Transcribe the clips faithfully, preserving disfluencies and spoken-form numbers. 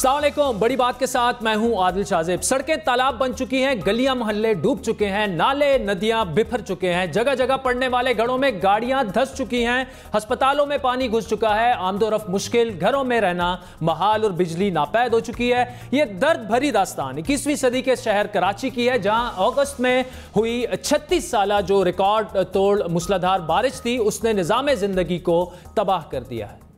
अस्सलाम वालेकुम। बड़ी बात के साथ मैं हूं आदिल शाहज़ेब। सड़कें तालाब बन चुकी हैं, गलियां मोहल्ले डूब चुके हैं, नाले नदियां बिफर चुके हैं, जगह जगह पड़ने वाले घरों में गाड़ियां धंस चुकी हैं, अस्पतालों में पानी घुस चुका है, आमदोरफ्त मुश्किल, घरों में रहना महाल और बिजली नापैद हो चुकी है। ये दर्द भरी दास्तान इक्कीसवीं सदी के शहर कराची की है, जहाँ अगस्त में हुई छत्तीस साल जो रिकॉर्ड तोड़ मूसलाधार बारिश थी उसने निज़ाम ज़िंदगी को तबाह कर दिया है।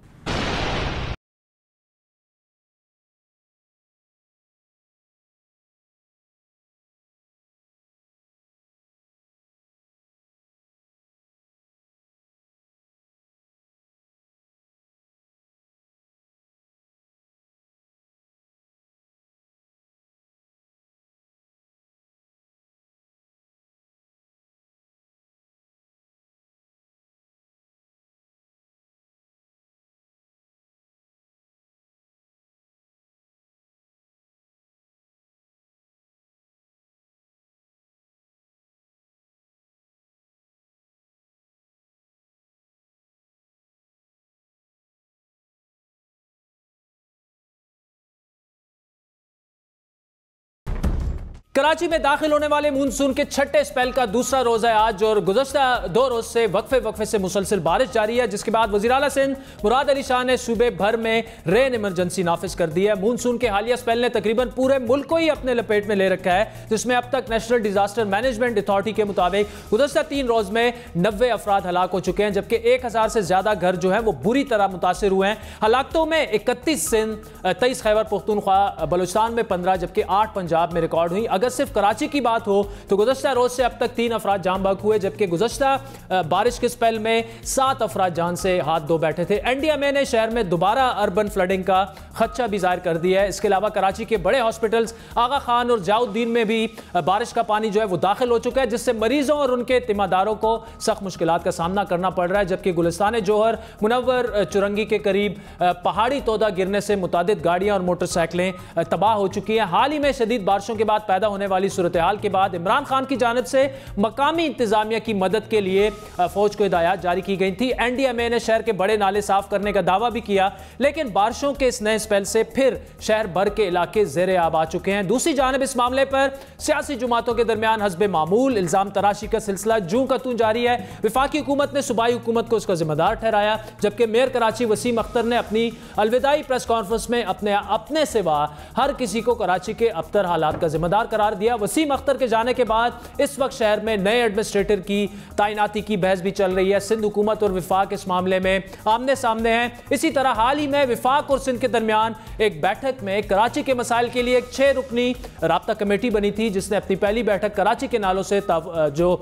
कराची में दाखिल होने वाले मानसून के छठे स्पेल का दूसरा रोज़ है आज और गुज़श्ता दो रोज़ से वक्फे वक्फे से मुसलसल बारिश जारी है, जिसके बाद वज़ीर आला सिंध मुराद अली शाह ने सूबे भर में रेन इमरजेंसी नाफिज कर दी है। मानसून के हालिया स्पेल ने तकरीबन पूरे मुल्क को ही अपने लपेट में ले रखा है, जिसमें अब तक नेशनल डिजास्टर मैनेजमेंट अथॉरिटी के मुताबिक गुज़श्ता तीन रोज़ में नब्बे अफराद हलाक हो चुके हैं, जबकि एक हज़ार से ज़्यादा घर जो हैं वो बुरी तरह मुतासर हुए हैं। हलाकतों में इकतीस सिंध, तेईस खैबर पख्तूनख्वा बलोचिस्तान में पंद्रह, जबकि आठ पंजाब में रिकॉर्ड हुई। अगर सिर्फ कराची की बात हो तो गुज़श्ता रोज़ से अब तक तीन अफराद जान बाग हुए, जबकि गुज़श्ता बारिश के स्पेल में सात अफराद जान से हाथ धो बैठे थे। एनडीएमए ने शहर में दोबारा अर्बन फ्लडिंग का खदशा भी जाहिर कर दिया है। इसके अलावा कराची के बड़े हॉस्पिटल्स आगा खान और जाउद्दीन में भी बारिश का पानी जो है वो दाखिल हो चुका है, जिससे मरीजों और उनके तीमारदारों को सख्त मुश्किलात का सामना करना पड़ रहा है। जबकि गुलिस्तान जोहर मुनव्वर चुरंगी के करीब पहाड़ी तोदा गिरने से मुतादिद गाड़ियां और मोटरसाइकिलें तबाह हो चुकी हैं। हाल ही में शदीद बारिशों के बाद पैदा होने वाली सूरत-ए-हाल के बाद इमरान खान की जानिब से मकामी इंतजामिया की मदद के लिए फौज को हिदायत जारी की गई थी। एनडीएमए ने शहर के बड़े नाले साफ करने का दावा भी किया, लेकिन बारिशों के इस नए स्पेल से फिर शहर भर के इलाके जेर आब आ चुके हैं। दूसरी जानिब इस मामले पर सियासी जमातों के दरमियान हस्बे मामूल इल्जाम तराशी का सिलसिला जूं का तूं जारी है। वफाकी हुकूमत ने सूबाई हुकूमत को इसका जिम्मेदार ठहराया, जबकि मेयर कराची वसीम अख्तर ने अपनी अलविदाई प्रेस कॉन्फ्रेंस में अपने अपने सिवा हर किसी को कराची के अबतर हालात का जिम्मेदार करार दिया। वसीम अख्तर के जाने के बाद इस वक्त शहर में नए एडमिनिस्ट्रेटर की तैनाती की बहस भी चल रही है। सिंध हुकूमत और विफाक इस मामले में आमने सामने हैं। इसी तरह हाल ही में विफाक और सिंध के दरमियान एक बैठक में कराची के मसाइल के लिए एक छह रुकनी राब्ता कमेटी बनी थी, जिसने अपनी पहली बैठक कराची के नालों से जो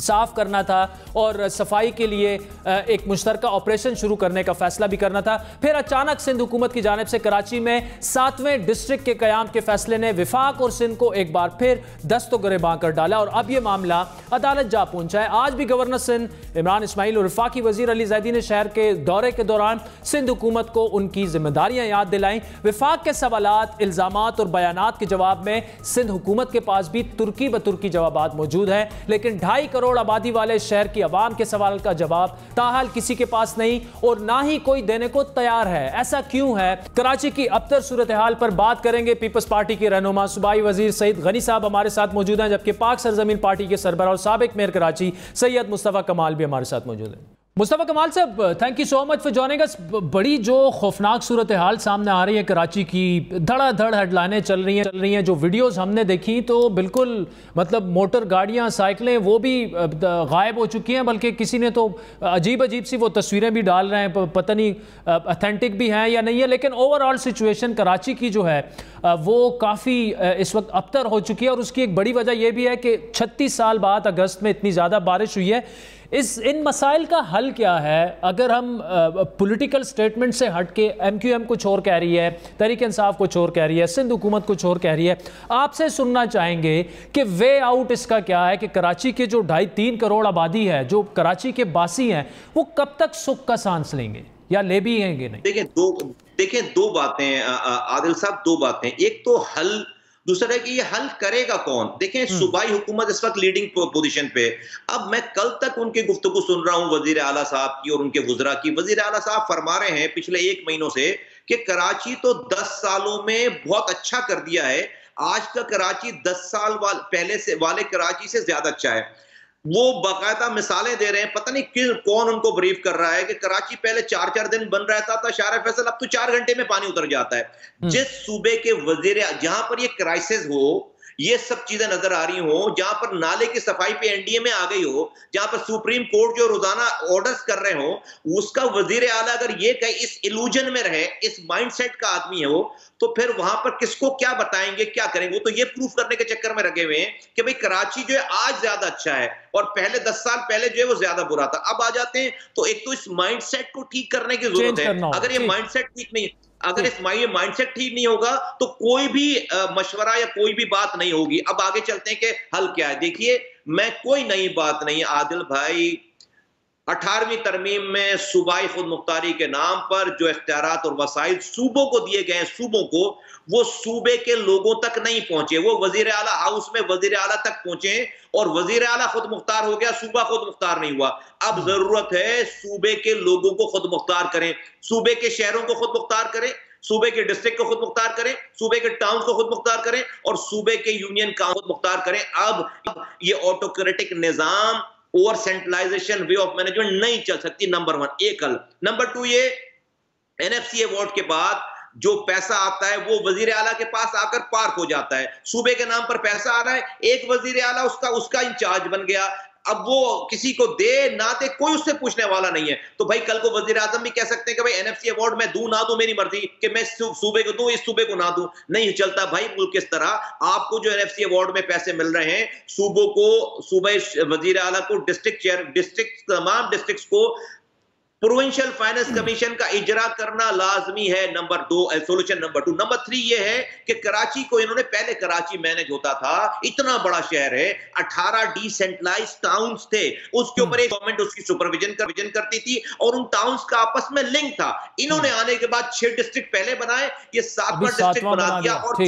साफ करना था और सफाई के लिए एक मुश्तरका ऑपरेशन शुरू करने का फैसला भी करना था। फिर अचानक सिंध हुकूमत की जानिब से कराची में सातवें डिस्ट्रिक्ट के कयाम के फैसले ने विफाक और सिंध को एक बार फिर दस्तों गरेबां कर डाला और अब यह मामला अदालत जा पहुंचा है। आज भी गवर्नर सिंध इमरान इसमाइल और वफाकी वजीर अली जैदी ने शहर के दौरे के दौरान सिंध हुकूमत को उनकी जिम्मेदारियाँ याद दिलाईं। विफाक के सवालात, इल्ज़ामात और बयानात के जवाब में सिंध हुकूमत के पास भी तुर्की ब तुर्की जवाबात मौजूद हैं, लेकिन ढाई करोड़ आबादी वाले शहर की आवाम के सवाल का जवाब ताहाल किसी के पास नहीं और ना ही कोई देने को तैयार है। ऐसा क्यों है? कराची की अबतर सूरत हाल पर बात करेंगे। पीपल्स पार्टी के रहनुमा सूबाई वजीर सईद गनी साहब हमारे साथ मौजूद हैं, जबकि पाक सरजमीन पार्टी के सरबराह और साबिक मेयर कराची सैयद मुस्तफा कमाल भी हमारे साथ मौजूद हैं। मुस्तफा कमाल साहब, thank you so much for joining us. बड़ी जो खौफनाक सूरत हाल सामने आ रही है कराची की, धड़ाधड़ हेडलाइनें चल रही हैं चल रही हैं जो वीडियोस हमने देखी तो बिल्कुल मतलब मोटर गाड़ियां, साइकिलें वो भी गायब हो चुकी हैं, बल्कि किसी ने तो अजीब अजीब सी वो तस्वीरें भी डाल रहे हैं, पता नहीं ऑथेंटिक भी हैं या नहीं है। लेकिन ओवरऑल सिचुएशन कराची की जो है वो काफ़ी इस वक्त अबतर हो चुकी है और उसकी एक बड़ी वजह यह भी है कि छत्तीस साल बाद अगस्त में इतनी ज़्यादा बारिश हुई है। इस इन मसाइल का हल क्या है? अगर हम पॉलिटिकल स्टेटमेंट से हट के एम क्यू एम कुछ और कह रही है, तरीके इंसाफ कुछ और कह रही है, सिंध हुकूमत कुछ और कह रही है, आपसे सुनना चाहेंगे कि वे आउट इसका क्या है कि कराची के जो ढाई तीन करोड़ आबादी है, जो कराची के बासी हैं, वो कब तक सुख का सांस लेंगे या ले भी लेंगे नहीं? देखिए दो देखिए दो बातें आदिल साहब, दो बातें। एक तो हल दूसरा है कि ये हल करेगा कौन। देखें सूबाई हुकूमत इस वक्त लीडिंग पोजीशन पे, अब मैं कल तक उनकी गुफ्तगू सुन रहा हूँ वजीर आला साहब की और उनके वज़रा की। वजीर आला साहब फरमा रहे हैं पिछले एक महीनों से कि कराची तो दस सालों में बहुत अच्छा कर दिया है, आज का कराची दस साल वाल, पहले से वाले कराची से ज्यादा अच्छा है। वो बाकायदा मिसालें दे रहे हैं, पता नहीं किस कौन उनको ब्रीफ कर रहा है कि कराची पहले चार चार दिन बन रहता था शारा फैसल, अब तो चार घंटे में पानी उतर जाता है। जिस सूबे के वजीर जहां पर ये क्राइसिस हो, ये सब चीजें नजर आ रही हो, जहां पर नाले की सफाई पे एनडीए में आ गई हो, जहां पर सुप्रीम कोर्ट जो रोजाना ऑर्डर्स कर रहे हो, उसका वजीर आला अगर ये कहे, इस इल्यूजन में रहे, इस माइंडसेट का आदमी है वो, तो फिर वहां पर किसको क्या बताएंगे, क्या करेंगे। वो तो ये प्रूफ करने के चक्कर में लगे हुए हैं कि भाई कराची जो है आज ज्यादा अच्छा है और पहले दस साल पहले जो है वो ज्यादा बुरा था। अब आ जाते हैं तो एक तो इस माइंडसेट को ठीक करने की जरूरत है। अगर ये माइंडसेट ठीक नहीं, अगर इस माइंडसेट ठीक नहीं होगा तो कोई भी मशवरा या कोई भी बात नहीं होगी। अब आगे चलते हैं कि हल क्या है। देखिए, मैं कोई नई बात नहीं है आदिल भाई, अठारहवीं तरमीम में सूबाई खुद मुख्तारी के नाम पर जो इख्तियारात और वसाइल सूबों को दिए गए हैं, सूबों को, वो सूबे के लोगों तक नहीं पहुंचे, वो वजीर आला हाउस में वजीर आला तक पहुंचे और वजीर आला खुद मुख्तार हो गया, सूबा खुद मुख्तार नहीं हुआ। अब जरूरत है सूबे के लोगों को खुद मुख्तार करें, सूबे के शहरों को खुद मुख्तार करें, सूबे के डिस्ट्रिक्ट को खुद मुख्तार करें, सूबे के टाउन को खुद मुख्तार करें और सूबे के यूनियन का खुद मुख्तार करें। अब, अब ये ऑटोक्रेटिक निजाम over centralization way of management नहीं चल सकती। नंबर वन एक हल। नंबर टू, ये एनएफसी अवार्ड के बाद जो पैसा आता है वो वजीर आला के पास आकर पार्क हो जाता है। सूबे के नाम पर पैसा आ रहा है, एक वजीर आला उसका उसका इंचार्ज बन गया, अब वो किसी को दे ना दे कोई उससे पूछने वाला नहीं है। तो भाई कल को वजीर आजम भी कह सकते हैं कि भाई एनएफसी अवार्ड मैं दूं ना दूं मेरी मर्जी, कि मैं सूबे को दूं इस सूबे को ना दूं, नहीं चलता भाई मुल्क किस तरह। आपको जो एनएफसी अवार्ड में पैसे मिल रहे हैं, सूबों को, सूबे वजीर आला को, डिस्ट्रिक्ट चेयर, डिस्ट्रिक्ट, तमाम डिस्ट्रिक्ट को प्रोविंशियल फाइनेंस कमीशन का इजरा करना लाजमी है। नंबर दो solution, number two. Number three ये है कि कराची को इन्होंने, पहले कराची मैनेज होता था, इतना बड़ा शहर है, अठारह डिसेंट्रलाइज टाउन्स थे, उसके ऊपर एक गवर्नमेंट उसकी सुपरविजन कर, विजन करती थी और उन टाउन्स का आपस में लिंक था। इन्होंने आने के बाद छह डिस्ट्रिक्ट पहले बनाए, ये सातवां डिस्ट्रिक्ट बना दिया और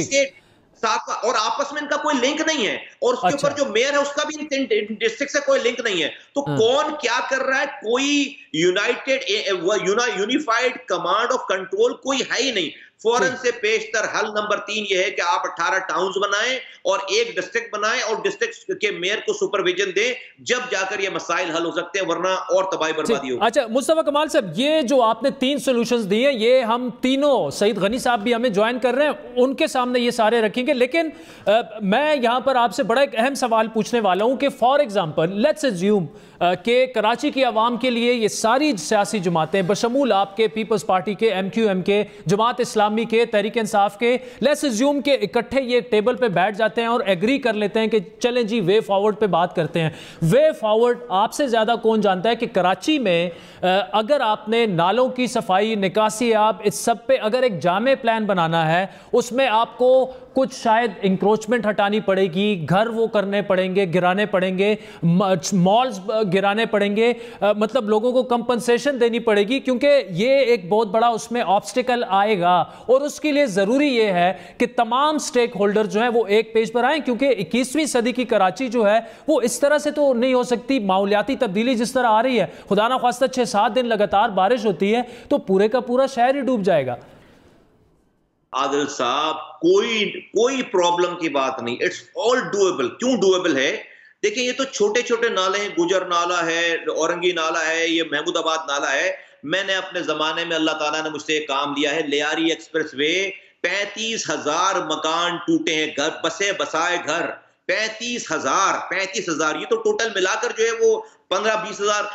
और आपस में इनका कोई लिंक नहीं है और उसके ऊपर अच्छा। जो मेयर है उसका भी इन डिस्ट्रिक्ट से कोई लिंक नहीं है। तो कौन क्या कर रहा है, कोई united unified command of control कोई है ही नहीं। फौरन से पेशतर हल नंबर तीन ये है कि आप अठारह टाउन्स बनाएं और एक डिस्ट्रिक्ट बनाएं और डिस्ट्रिक्ट के मेयर को सुपरविजन दें, जब जाकर ये मसाइल हल हो सकते हैं, वरना और तबाही बर्बादी होगी। अच्छा मुस्तफा कमाल साहब, ये जो आपने तीन सॉल्यूशंस दिए, ये हम तीनों, सईद गनी साहब भी हमें ज्वाइन कर रहे हैं, उनके सामने ये सारे रखेंगे, लेकिन आ, मैं यहाँ पर आपसे बड़ा एक अहम सवाल पूछने वाला हूँ कि फॉर एग्जाम्पल लेट्स एज्यूम के कराची की आवाम के लिए ये सारी सियासी जमातें बशमूल आपके पीपल्स पार्टी के, एम क्यू एम के, जमात इस्लामी के, तरीके इंसाफ के, लेट्स अज्यूम के इकट्ठे ये टेबल पे बैठ जाते हैं और एग्री कर लेते हैं कि चलें जी वे फॉरवर्ड पे बात करते हैं। वे फॉरवर्ड आपसे ज़्यादा कौन जानता है कि कराची में अगर आपने नालों की सफाई, निकासी, आप इस सब पे अगर एक जामे प्लान बनाना है, उसमें आपको कुछ शायद इंक्रोचमेंट हटानी पड़ेगी, घर वो करने पड़ेंगे, गिराने पड़ेंगे, मॉल्स गिराने पड़ेंगे, आ, मतलब लोगों को कंपनसेशन देनी पड़ेगी, क्योंकि ये एक बहुत बड़ा उसमें ऑब्स्टिकल आएगा और उसके लिए ज़रूरी ये है कि तमाम स्टेक होल्डर जो हैं वो एक पेज पर आएँ, क्योंकि इक्कीसवीं सदी की कराची जो है वो इस तरह से तो नहीं हो सकती। माहौलियाती तब्दीली जिस तरह आ रही है, खुदा ना ख्वास्ता छः सात दिन लगातार बारिश होती है तो पूरे का पूरा शहर ही डूब जाएगा। आदिल साहब, कोई कोई प्रॉब्लम की बात नहीं, इट्स ऑल डूएबल। क्यों डूएबल है? देखिए ये तो छोटे छोटे नाले हैं, गुजर नाला है, औरंगी नाला है, ये महमूदाबाद नाला है। मैंने अपने जमाने में, अल्लाह ताला ने मुझसे एक काम दिया है, लियारी एक्सप्रेस वे, पैंतीस हजार मकान टूटे हैं, घर बसे बसाए घर पैंतीस हजार पैंतीस हजार, ये तो टोटल मिलाकर जो है वो पंद्रह बीस हजार,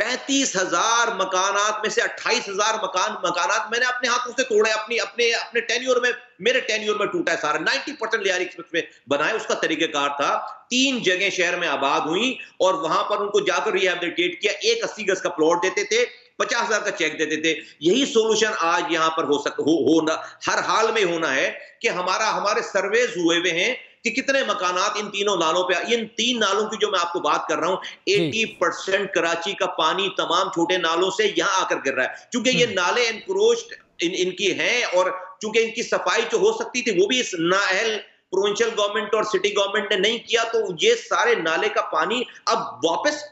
पैंतीस हजार मकानात में से अट्ठाईस हजार मकान मकानात मैंने अपने हाथों से तोड़े, अपनी अपने अपने टेन्योर में, मेरे टेन्योर में टूटा है सारा। नब्बे परसेंट लियारी एक्सप्रेस वे बनाए, उसका तरीकेकार था, तीन जगह शहर में आबाद हुई और वहां पर उनको जाकर रिहेबिलिटेट किया। एक अस्सी गज का प्लॉट देते थे, पचास हजार का चेक देते थे। यही सोल्यूशन आज यहाँ पर हो सक हो होना हर हाल में होना है कि हमारा हमारे सर्वेज हुए हुए हैं कि कितने मकानात इन तीनों नालों पे, इन तीन नालों की जो मैं आपको बात कर रहा हूं, अस्सी परसेंट कराची का पानी तमाम छोटे नालों से यहां आकर गिर रहा है, क्योंकि ये नाले एनक्रोच्ड इन, इनकी हैं और चूंकि इनकी सफाई जो हो सकती थी वो भी इस नाअहल प्रोविंशियल गवर्नमेंट और सिटी गवर्नमेंट ने नहीं किया, तो ये सारे नाले का पानी अब वापस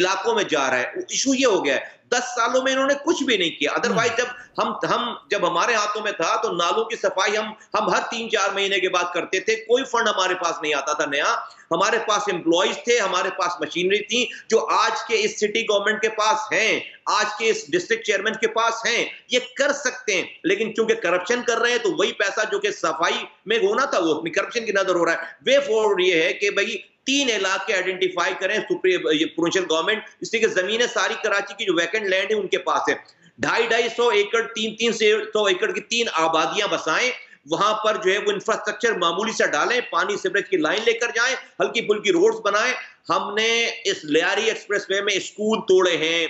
इलाकों में जा रहा है। इशू ये हो गया है, दस सालों में इन्होंने कुछ भी नहीं किया। अदरवाइज जब हम हम जब हमारे हाथों में था तो नालों की सफाई हम हम हर तीन चार महीने के बाद करते थे। कोई फंड हमारे पास नहीं आता था नया, हमारे पास एम्प्लॉयज थे, हमारे पास मशीनरी थी जो आज के इस सिटी गवर्नमेंट के पास हैं, आज के इस डिस्ट्रिक्ट चेयरमैन के पास हैं, ये कर सकते हैं। लेकिन चूंकि करप्शन कर रहे हैं तो वही पैसा जो कि सफाई में होना था वो करप्शन की नजर हो रहा है। वे फॉरवर्ड ये है कि भाई तीन इलाके आइडेंटिफाई करें प्रोविंशियल गवर्नमेंट, इसलिए कि जमीनें सारी कराची की जो वैकेंट लैंड है उनके पास है। ढाई ढाई सौ एकड़ तीन तीन सौ एकड़ की तीन आबादियां बसाएं, वहां पर जो है वो इंफ्रास्ट्रक्चर मामूली सा डालें, पानी सीवरेज की लाइन लेकर जाएं, हल्की फुल्की रोड्स बनाएं। हमने इस लियारी एक्सप्रेसवे में स्कूल तोड़े हैं,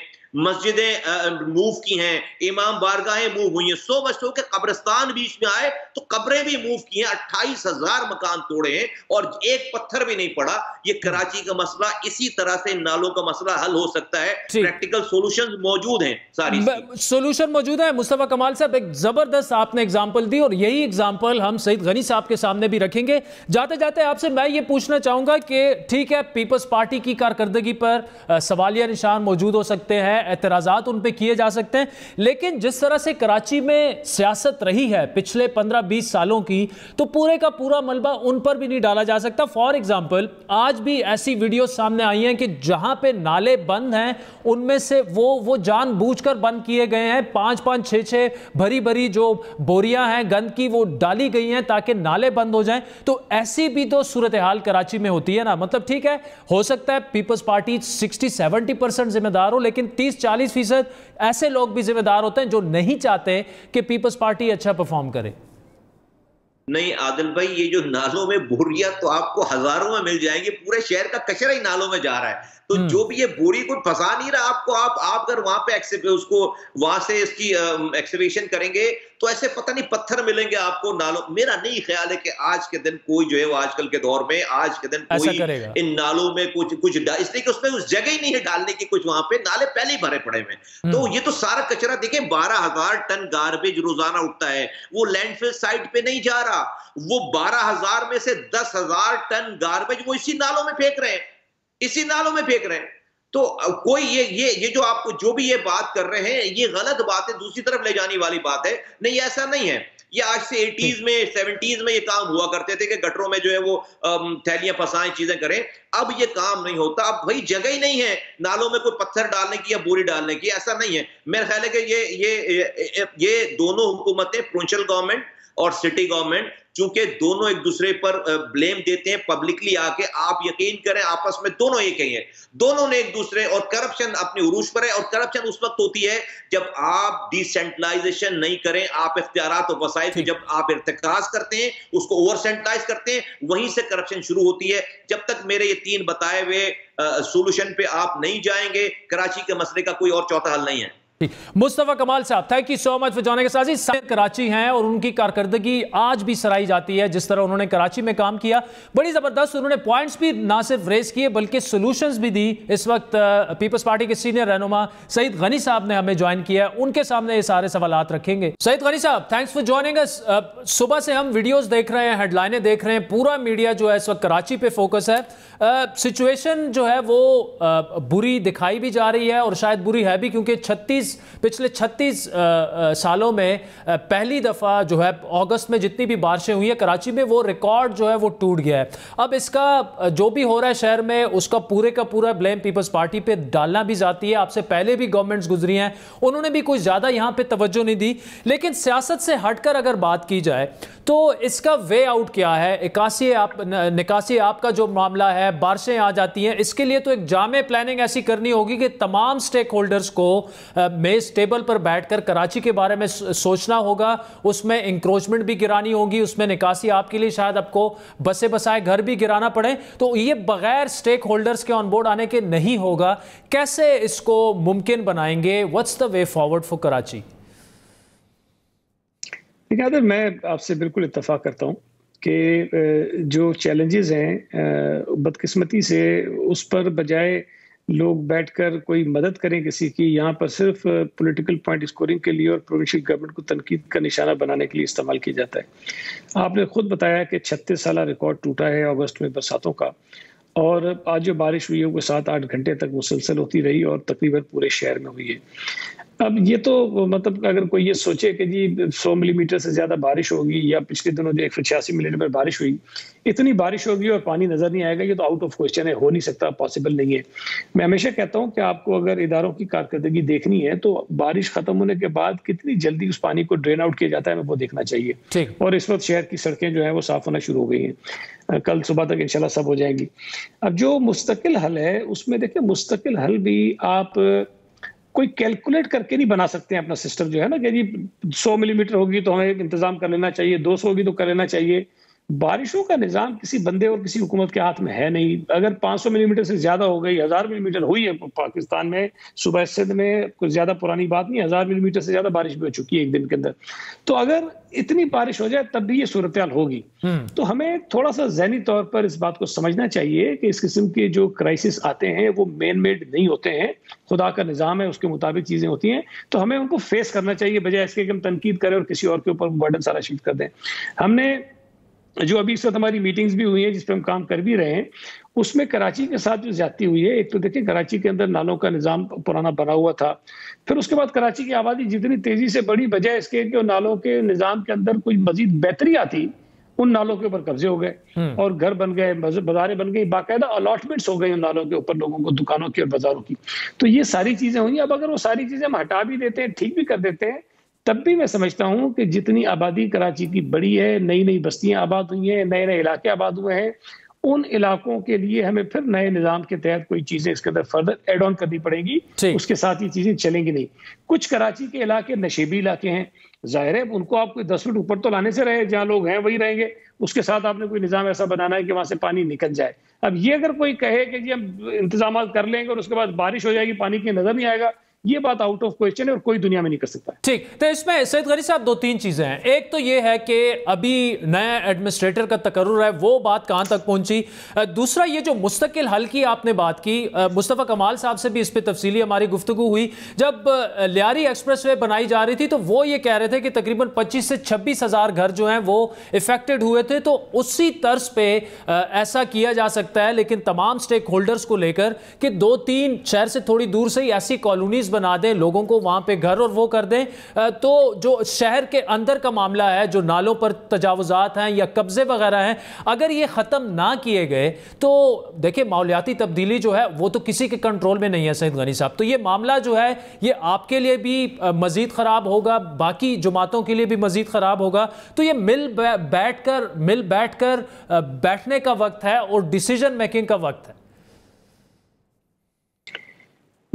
मस्जिदें मूव की हैं, इमाम बारगाहें मूव हुई हैं, सौ बच्चों के कब्रिस्तान बीच में आए तो कब्रें भी मूव की हैं, अट्ठाईस हजार मकान तोड़े हैं और एक पत्थर भी नहीं पड़ा। ये कराची का मसला, इसी तरह से नालों का मसला हल हो सकता है। प्रैक्टिकल सॉल्यूशंस मौजूद हैं, सारी सॉल्यूशन मौजूद है। मुस्तफा कमाल साहब, एक जबरदस्त आपने एग्जाम्पल दी और यही एग्जाम्पल हम सईद गनी साहब के सामने भी रखेंगे। जाते जाते आपसे मैं ये पूछना चाहूंगा कि ठीक है, पीपल्स पार्टी की कारकर्दगी पर सवालिया निशान मौजूद हो सकते हैं, एतराजात उन पे किए जा सकते हैं, लेकिन जिस तरह से कराची में सियासत रही है पिछले पंद्रह बीस सालों की, तो पूरे का पूरा मलबा उन पर भी नहीं डाला जा सकता। फॉर एग्जांपल, आज भी ऐसी वीडियो सामने आई हैं कि जहां पे नाले बंद हैं उनमें से वो वो जानबूझकर बंद किए गए हैं, पांच पांच छह छह भरी भरी जो बोरियां हैं गंद की वो डाली गई हैं ताकि नाले बंद हो जाएं। तो ऐसी भी तो सूरत हाल कराची में होती है ना। मतलब ठीक है, हो सकता है Peoples Party sixty seventy percent जिम्मेदार हो, लेकिन तीस चालीस फीसद ऐसे लोग भी जिम्मेदार होते हैं जो नहीं चाहते कि पीपल्स पार्टी अच्छा परफॉर्म करे। नहीं आदिल भाई, ये जो नालों में बोरियां तो आपको हजारों में मिल जाएंगी, पूरे शहर का कचरा ही नालों में जा रहा है, तो जो भी ये बोरी कोई फंसा नहीं रहा आपको, आप आप अगर वहां पे उसको वहां से इसकी एक्सकेवेशन करेंगे तो ऐसे पता नहीं पत्थर मिलेंगे आपको नालों। मेरा नहीं ख्याल है कि आज के दिन कोई जो है वो आजकल के दौर में आज के दिन कोई इन नालों में कुछ कुछ इसलिए कि उसमें उस जगह ही नहीं है डालने की, कुछ वहां पे नाले पहले ही भरे पड़े हुए। तो ये तो सारा कचरा देखें, बारह हजार टन गार्बेज रोजाना उठता है, वो लैंडफिल साइट पे नहीं जा रहा, वो बारह हजार में से दस हजार टन गार्बेज वो इसी नालों में फेंक रहे हैं, इसी नालों में फेंक रहे हैं। तो कोई ये ये ये जो आपको जो भी ये बात कर रहे हैं ये गलत बात है, दूसरी तरफ ले जाने वाली बात है। नहीं, ऐसा नहीं है, ये आज से एटीज़ में सेवेंटीज़ में ये काम हुआ करते थे कि गटरों में जो है वो थैलियां फंसाएं, चीजें करें। अब ये काम नहीं होता, अब भाई जगह ही नहीं है नालों में कोई पत्थर डालने की या बोरी डालने की, ऐसा नहीं है। मेरा ख्याल है कि ये ये ये दोनों हुकूमतें, प्रोविंशियल गवर्नमेंट और सिटी गवर्नमेंट, चूंकि दोनों एक दूसरे पर ब्लेम देते हैं पब्लिकली आके, आप यकीन करें आपस में दोनों एक ही हैं, दोनों ने एक दूसरे, और करप्शन अपने उरूज पर है। और करप्शन उस वक्त होती है जब आप डिसेंट्रलाइजेशन नहीं करें, आप इख्तियारात और वसाइल जब आप इर्तिकाज करते हैं, उसको ओवर सेंट्रलाइज करते हैं, वहीं से करप्शन शुरू होती है। जब तक मेरे ये तीन बताए हुए सोल्यूशन पे आप नहीं जाएंगे, कराची के मसले का कोई और चौथा हल नहीं है। मुस्तफा कमाल साहब, thank you so much for joining us. जी, कराची हैं और उनकी कारकर्दगी आज भी सराही जाती है, जिस तरह उन्होंने कराची में काम किया, बड़ी ज़बरदस्त। उन्होंने पॉइंट्स भी ना सिर्फ रेस किए बल्कि सोल्यूशंस भी दी। इस वक्त पीपल्स पार्टी के सीनियर रहनुमा सईद गनी साहब ने हमें ज्वाइन किया, उनके सामने ये सारे सवालात रखेंगे। सईद गनी साहब, थैंक्स फॉर जॉइनिंग अस। सुबह से हम वीडियोज़ देख रहे हैं, हेडलाइनें देख रहे हैं, पूरा मीडिया जो है इस वक्त कराची पर फोकस है। सिचुएशन uh, जो है वो uh, बुरी दिखाई भी जा रही है और शायद बुरी है भी, क्योंकि छत्तीस पिछले छत्तीस uh, uh, सालों में uh, पहली दफ़ा जो है अगस्त में जितनी भी बारिशें हुई है कराची में, वो रिकॉर्ड जो है वो टूट गया है। अब इसका uh, जो भी हो रहा है शहर में, उसका पूरे का पूरा ब्लेम पीपल्स पार्टी पे डालना भी जाती है। आपसे पहले भी गवर्नमेंट्स गुजरी हैं, उन्होंने भी कुछ ज़्यादा यहाँ पर तवज्जो नहीं दी। लेकिन सियासत से हट कर अगर बात की जाए तो इसका वे आउट क्या है? इक्यासी आप निकासी आपका जो मामला है, बारिशें आ जाती हैं, इसके लिए तो एक जामे प्लानिंग ऐसी करनी होगी कि तमाम स्टेक होल्डर्स को मेज टेबल पर बैठकर कराची के बारे में सोचना होगा। उसमें इंक्रोचमेंट भी गिरानी होगी, उसमें निकासी आपके लिए शायद आपको बसे बसाए घर भी गिराना पड़े, तो ये बगैर स्टेक होल्डर्स के ऑन बोर्ड आने के नहीं होगा। कैसे इसको मुमकिन बनाएंगे? What's the way forward for Karachi? मैं आपसे बिल्कुल इत्तफाक करता हूँ कि जो चैलेंजेस हैं बदकिस्मती से उस पर बजाय लोग बैठकर कोई मदद करें किसी की, यहाँ पर सिर्फ पॉलिटिकल पॉइंट स्कोरिंग के लिए और प्रोविंशियल गवर्नमेंट को तनकीद का निशाना बनाने के लिए इस्तेमाल किया जाता है। आपने खुद बताया कि छत्तीस साल रिकॉर्ड टूटा है अगस्त में बरसातों का, और आज जो बारिश हुई है वो सात आठ घंटे तक मुसलसल होती रही और तकरीबन पूरे शहर में हुई है। अब ये तो मतलब अगर कोई ये सोचे कि जी सौ मिलीमीटर से ज़्यादा बारिश होगी या पिछले दिनों जो एक सौ छियासी मिलीमीटर बारिश हुई इतनी बारिश होगी और पानी नज़र नहीं आएगा, ये तो आउट ऑफ क्वेश्चन है, हो नहीं सकता, पॉसिबल नहीं है। मैं हमेशा कहता हूँ कि आपको अगर इदारों की कारकर्दगी देखनी है तो बारिश ख़त्म होने के बाद कितनी जल्दी उस पानी को ड्रेन आउट किया जाता है वो देखना चाहिए। और इस वक्त शहर की सड़कें जो है वो साफ़ होना शुरू हो गई हैं, कल सुबह तक इंशाल्लाह सब हो जाएंगी। अब जो मुस्तकिल हल है उसमें देखिए मुस्तकिल हल भी आप कोई कैलकुलेट करके नहीं बना सकते हैं। अपना सिस्टम जो है ना कि जी सौ मिलीमीटर होगी तो हमें इंतजाम कर लेना चाहिए, दो सौ होगी तो कर लेना चाहिए। बारिशों का निज़ाम किसी बंदे और किसी हुकूमत के हाथ में है नहीं। अगर पाँच सौ मिलीमीटर से ज़्यादा हो गई, हज़ार मिलीमीटर हुई है पाकिस्तान में, सुबह सिंध में कुछ ज़्यादा पुरानी बात नहीं, हज़ार मिलीमीटर से ज़्यादा बारिश भी हो चुकी है एक दिन के अंदर। तो अगर इतनी बारिश हो जाए तब भी ये सूरत हाल होगी। तो हमें थोड़ा सा जहनी तौर पर इस बात को समझना चाहिए कि इस किस्म के जो क्राइसिस आते हैं वो मेन मेड नहीं होते हैं, खुदा का निज़ाम है उसके मुताबिक चीज़ें होती हैं। तो हमें उनको फेस करना चाहिए बजाय इसके कि हम तनकीद करें और किसी और के ऊपर बर्डन सारा शिफ्ट कर दें। हमने जो अभी इस वक्त हमारी मीटिंग्स भी हुई हैं जिस पर हम काम कर भी रहे हैं उसमें कराची के साथ जो ज्यादती हुई है, एक तो देखिए कराची के अंदर नालों का निज़ाम पुराना बना हुआ था, फिर उसके बाद कराची की आबादी जितनी तेजी से बढ़ी बजाय इसके कि नालों के निज़ाम के अंदर कुछ मजीद बेहतरी आती उन नालों के ऊपर कब्जे हो गए और घर बन गए, बाजारें बन गई, बाकायदा अलॉटमेंट्स हो गई उन नालों के ऊपर लोगों को, दुकानों की और बाजारों की। तो ये सारी चीज़ें हुई। अब अगर वो सारी चीज़ें हम हटा भी देते हैं, ठीक भी कर देते हैं, तब भी मैं समझता हूं कि जितनी आबादी कराची की बड़ी है, नई नई बस्तियां आबाद हुई हैं, नए नए इलाके आबाद हुए हैं, उन इलाकों के लिए हमें फिर नए निज़ाम के तहत कोई चीज़ें इसके अंदर फर्दर एड ऑन करनी पड़ेंगी, उसके साथ ये चीज़ें चलेंगी नहीं। कुछ कराची के इलाके नशेबी इलाके हैं, जाहिर है उनको आप कोई दस फीट ऊपर तो लाने से रहे, जहाँ लोग हैं वही रहेंगे, उसके साथ आपने कोई निज़ाम ऐसा बनाना है कि वहाँ से पानी निकल जाए। अब ये अगर कोई कहे कि जी हम इंतजाम कर लेंगे और उसके बाद बारिश हो जाएगी, पानी की नज़र नहीं आएगा, ये बात आउट ऑफ क्वेश्चन है और कोई दुनिया में नहीं कर सकता। ठीक, तो इसमें सैयद गनी साहब दो तीन चीज़ें हैं। एक तो ये है कि अभी नया एडमिनिस्ट्रेटर का तकर्रुर है, वो बात कहाँ तक पहुँची। दूसरा ये जो मुस्तकिल हल की आपने बात की, मुस्तफ़ा कमाल साहब से भी इस पर तफसीली हमारी गुफ्तगू हुई। जब लियारी एक्सप्रेस वे बनाई जा रही थी तो वो ये कह रहे थे कि तकरीबन पच्चीस से छब्बीस हज़ार घर जो हैं वो इफेक्टेड हुए थे, तो उसी तर्ज पर ऐसा किया जा सकता है, लेकिन तमाम स्टेक होल्डर्स को लेकर कि दो तीन शहर से थोड़ी दूर से ही ऐसी कॉलोनीज बना दें, लोगों को वहां पे घर और वो कर दें। तो जो शहर के अंदर का मामला है, जो नालों पर तजावुजात हैं या कब्जे वगैरह हैं, अगर ये खत्म ना किए गए तो देखिए माहौलियाती तब्दीली जो है वो तो किसी के कंट्रोल में नहीं है सैयद गनी साहब। तो ये मामला जो है ये आपके लिए भी मजीद खराब होगा, बाकी जमातों के लिए भी मजीद खराब होगा। तो ये मिल बैठ कर मिल बैठ कर बैठने का वक्त है और डिसीजन मेकिंग का वक्त है।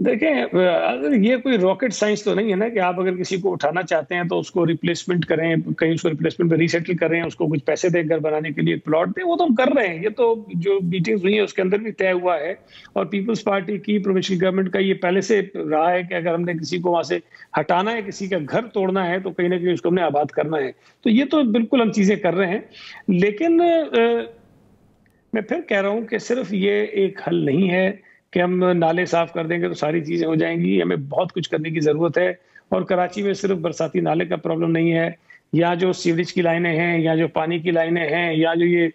देखें, अगर ये कोई रॉकेट साइंस तो नहीं है ना कि आप अगर किसी को उठाना चाहते हैं तो उसको रिप्लेसमेंट करें, कहीं उसको रिप्लेसमेंट में रीसेटल करें, उसको कुछ पैसे दें घर बनाने के लिए, प्लॉट दें, वो तो हम कर रहे हैं। ये तो जो मीटिंग्स हुई है उसके अंदर भी तय हुआ है और पीपल्स पार्टी की प्रोविंशियल गवर्नमेंट का ये पहले से रहा है कि अगर हमने किसी को वहाँ से हटाना है, किसी का घर तोड़ना है तो कहीं ना कहीं उसको हमने आबाद करना है। तो ये तो बिल्कुल हम चीज़ें कर रहे हैं, लेकिन मैं फिर कह रहा हूँ कि सिर्फ ये एक हल नहीं है कि हम नाले साफ कर देंगे तो सारी चीज़ें हो जाएंगी। हमें बहुत कुछ करने की ज़रूरत है और कराची में सिर्फ बरसाती नाले का प्रॉब्लम नहीं है, यहाँ जो सीवरेज की लाइनें हैं, यहाँ जो पानी की लाइनें हैं, यहाँ जो ये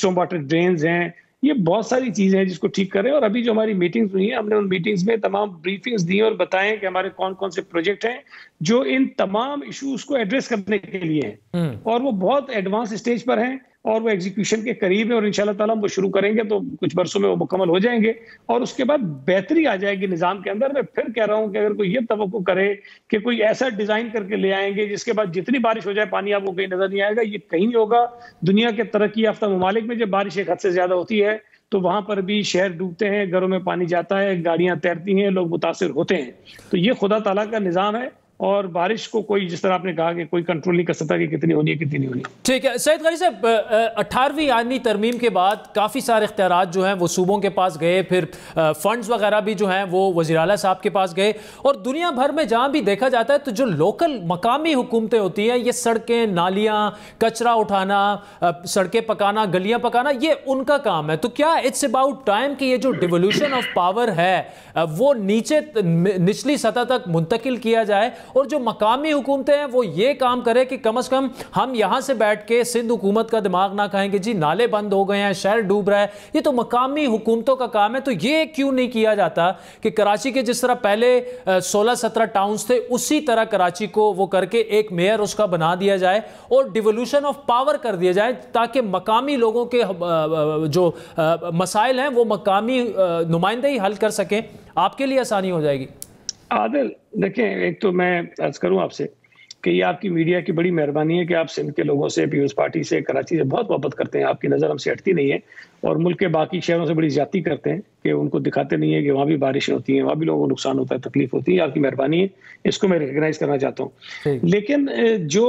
स्टॉम वाटर ड्रेन्स हैं, ये बहुत सारी चीज़ें हैं जिसको ठीक करें। और अभी जो हमारी मीटिंग्स हुई हैं, हमने उन मीटिंग्स में तमाम ब्रीफिंग्स दी और बताएं कि हमारे कौन कौन से प्रोजेक्ट हैं जो इन तमाम इशूज़ को एड्रेस करने के लिए हैं और वो बहुत एडवांस स्टेज पर हैं और वो एग्जीक्यूशन के करीब है और इंशाल्लाह ताला हम वो शुरू करेंगे तो कुछ बरसों में वो मुकम्मल हो जाएंगे और उसके बाद बेहतरी आ जाएगी निज़ाम के अंदर। मैं फिर कह रहा हूँ कि अगर कोई ये तवक्को करे कि कोई ऐसा डिज़ाइन करके ले आएंगे जिसके बाद जितनी बारिश हो जाए पानी आपको कहीं नज़र नहीं आएगा, ये कहीं नहीं होगा। दुनिया के तरक्की याफ्ता ममालिक में जब बारिश एक हद से ज़्यादा होती है तो वहाँ पर भी शहर डूबते हैं, घरों में पानी जाता है, गाड़ियाँ तैरती हैं, लोग मुतासर होते हैं। तो ये खुदा ताला का निज़ाम है और बारिश को कोई, जिस तरह आपने कहा कि कोई कंट्रोल नहीं कर सकता कि कितनी होनी है कितनी नहीं होनी। ठीक है सैयद गनी साहब, अठारहवीं आदमी तरमीम के बाद काफ़ी सारे इख्तियार जो हैं वो सूबों के पास गए, फिर फंड्स वगैरह भी जो हैं वो वज़ीर-ए-आला साहब के पास गए, और दुनिया भर में जहाँ भी देखा जाता है तो जो लोकल मकामी हुकूमतें होती हैं ये सड़कें, नालियाँ, कचरा उठाना, सड़कें पकाना, गलियाँ पकाना, ये उनका काम है। तो क्या इट्स अबाउट टाइम कि ये जो डिवोल्यूशन ऑफ पावर है वो नीचे निचली सतह तक मुंतकिल किया जाए और जो मकामी हुकूमतें हैं वो ये काम करें कि कम अज कम हम यहाँ से बैठ के सिंध हुकूमत का दिमाग ना खाएंगे जी नाले बंद हो गए हैं, शहर डूब रहा है, ये तो मकामी हुकूमतों का काम है। तो ये क्यों नहीं किया जाता कि कराची के जिस तरह पहले सोलह सत्रह टाउन्स थे उसी तरह कराची को वो करके एक मेयर उसका बना दिया जाए और डिवोल्यूशन ऑफ पावर कर दिया जाए ताकि मकामी लोगों के जो मसाइल हैं वो मकामी नुमाइंदे ही हल कर सकें, आपके लिए आसानी हो जाएगी। आदिल देखें, एक तो मैं अर्ज करूं आपसे कि ये आपकी मीडिया की बड़ी मेहरबानी है कि आप सिंध के लोगों से, पीपल्स पार्टी से, कराची से बहुत मोहब्बत करते हैं, आपकी नज़र हमसे हटती नहीं है और मुल्क के बाकी शहरों से बड़ी ज्यादती करते हैं कि उनको दिखाते नहीं है कि वहाँ भी बारिशें होती हैं, वहाँ भी लोगों को नुकसान होता है, तकलीफ होती है। आपकी मेहरबानी है, इसको मैं रिकगनाइज करना चाहता हूँ। लेकिन जो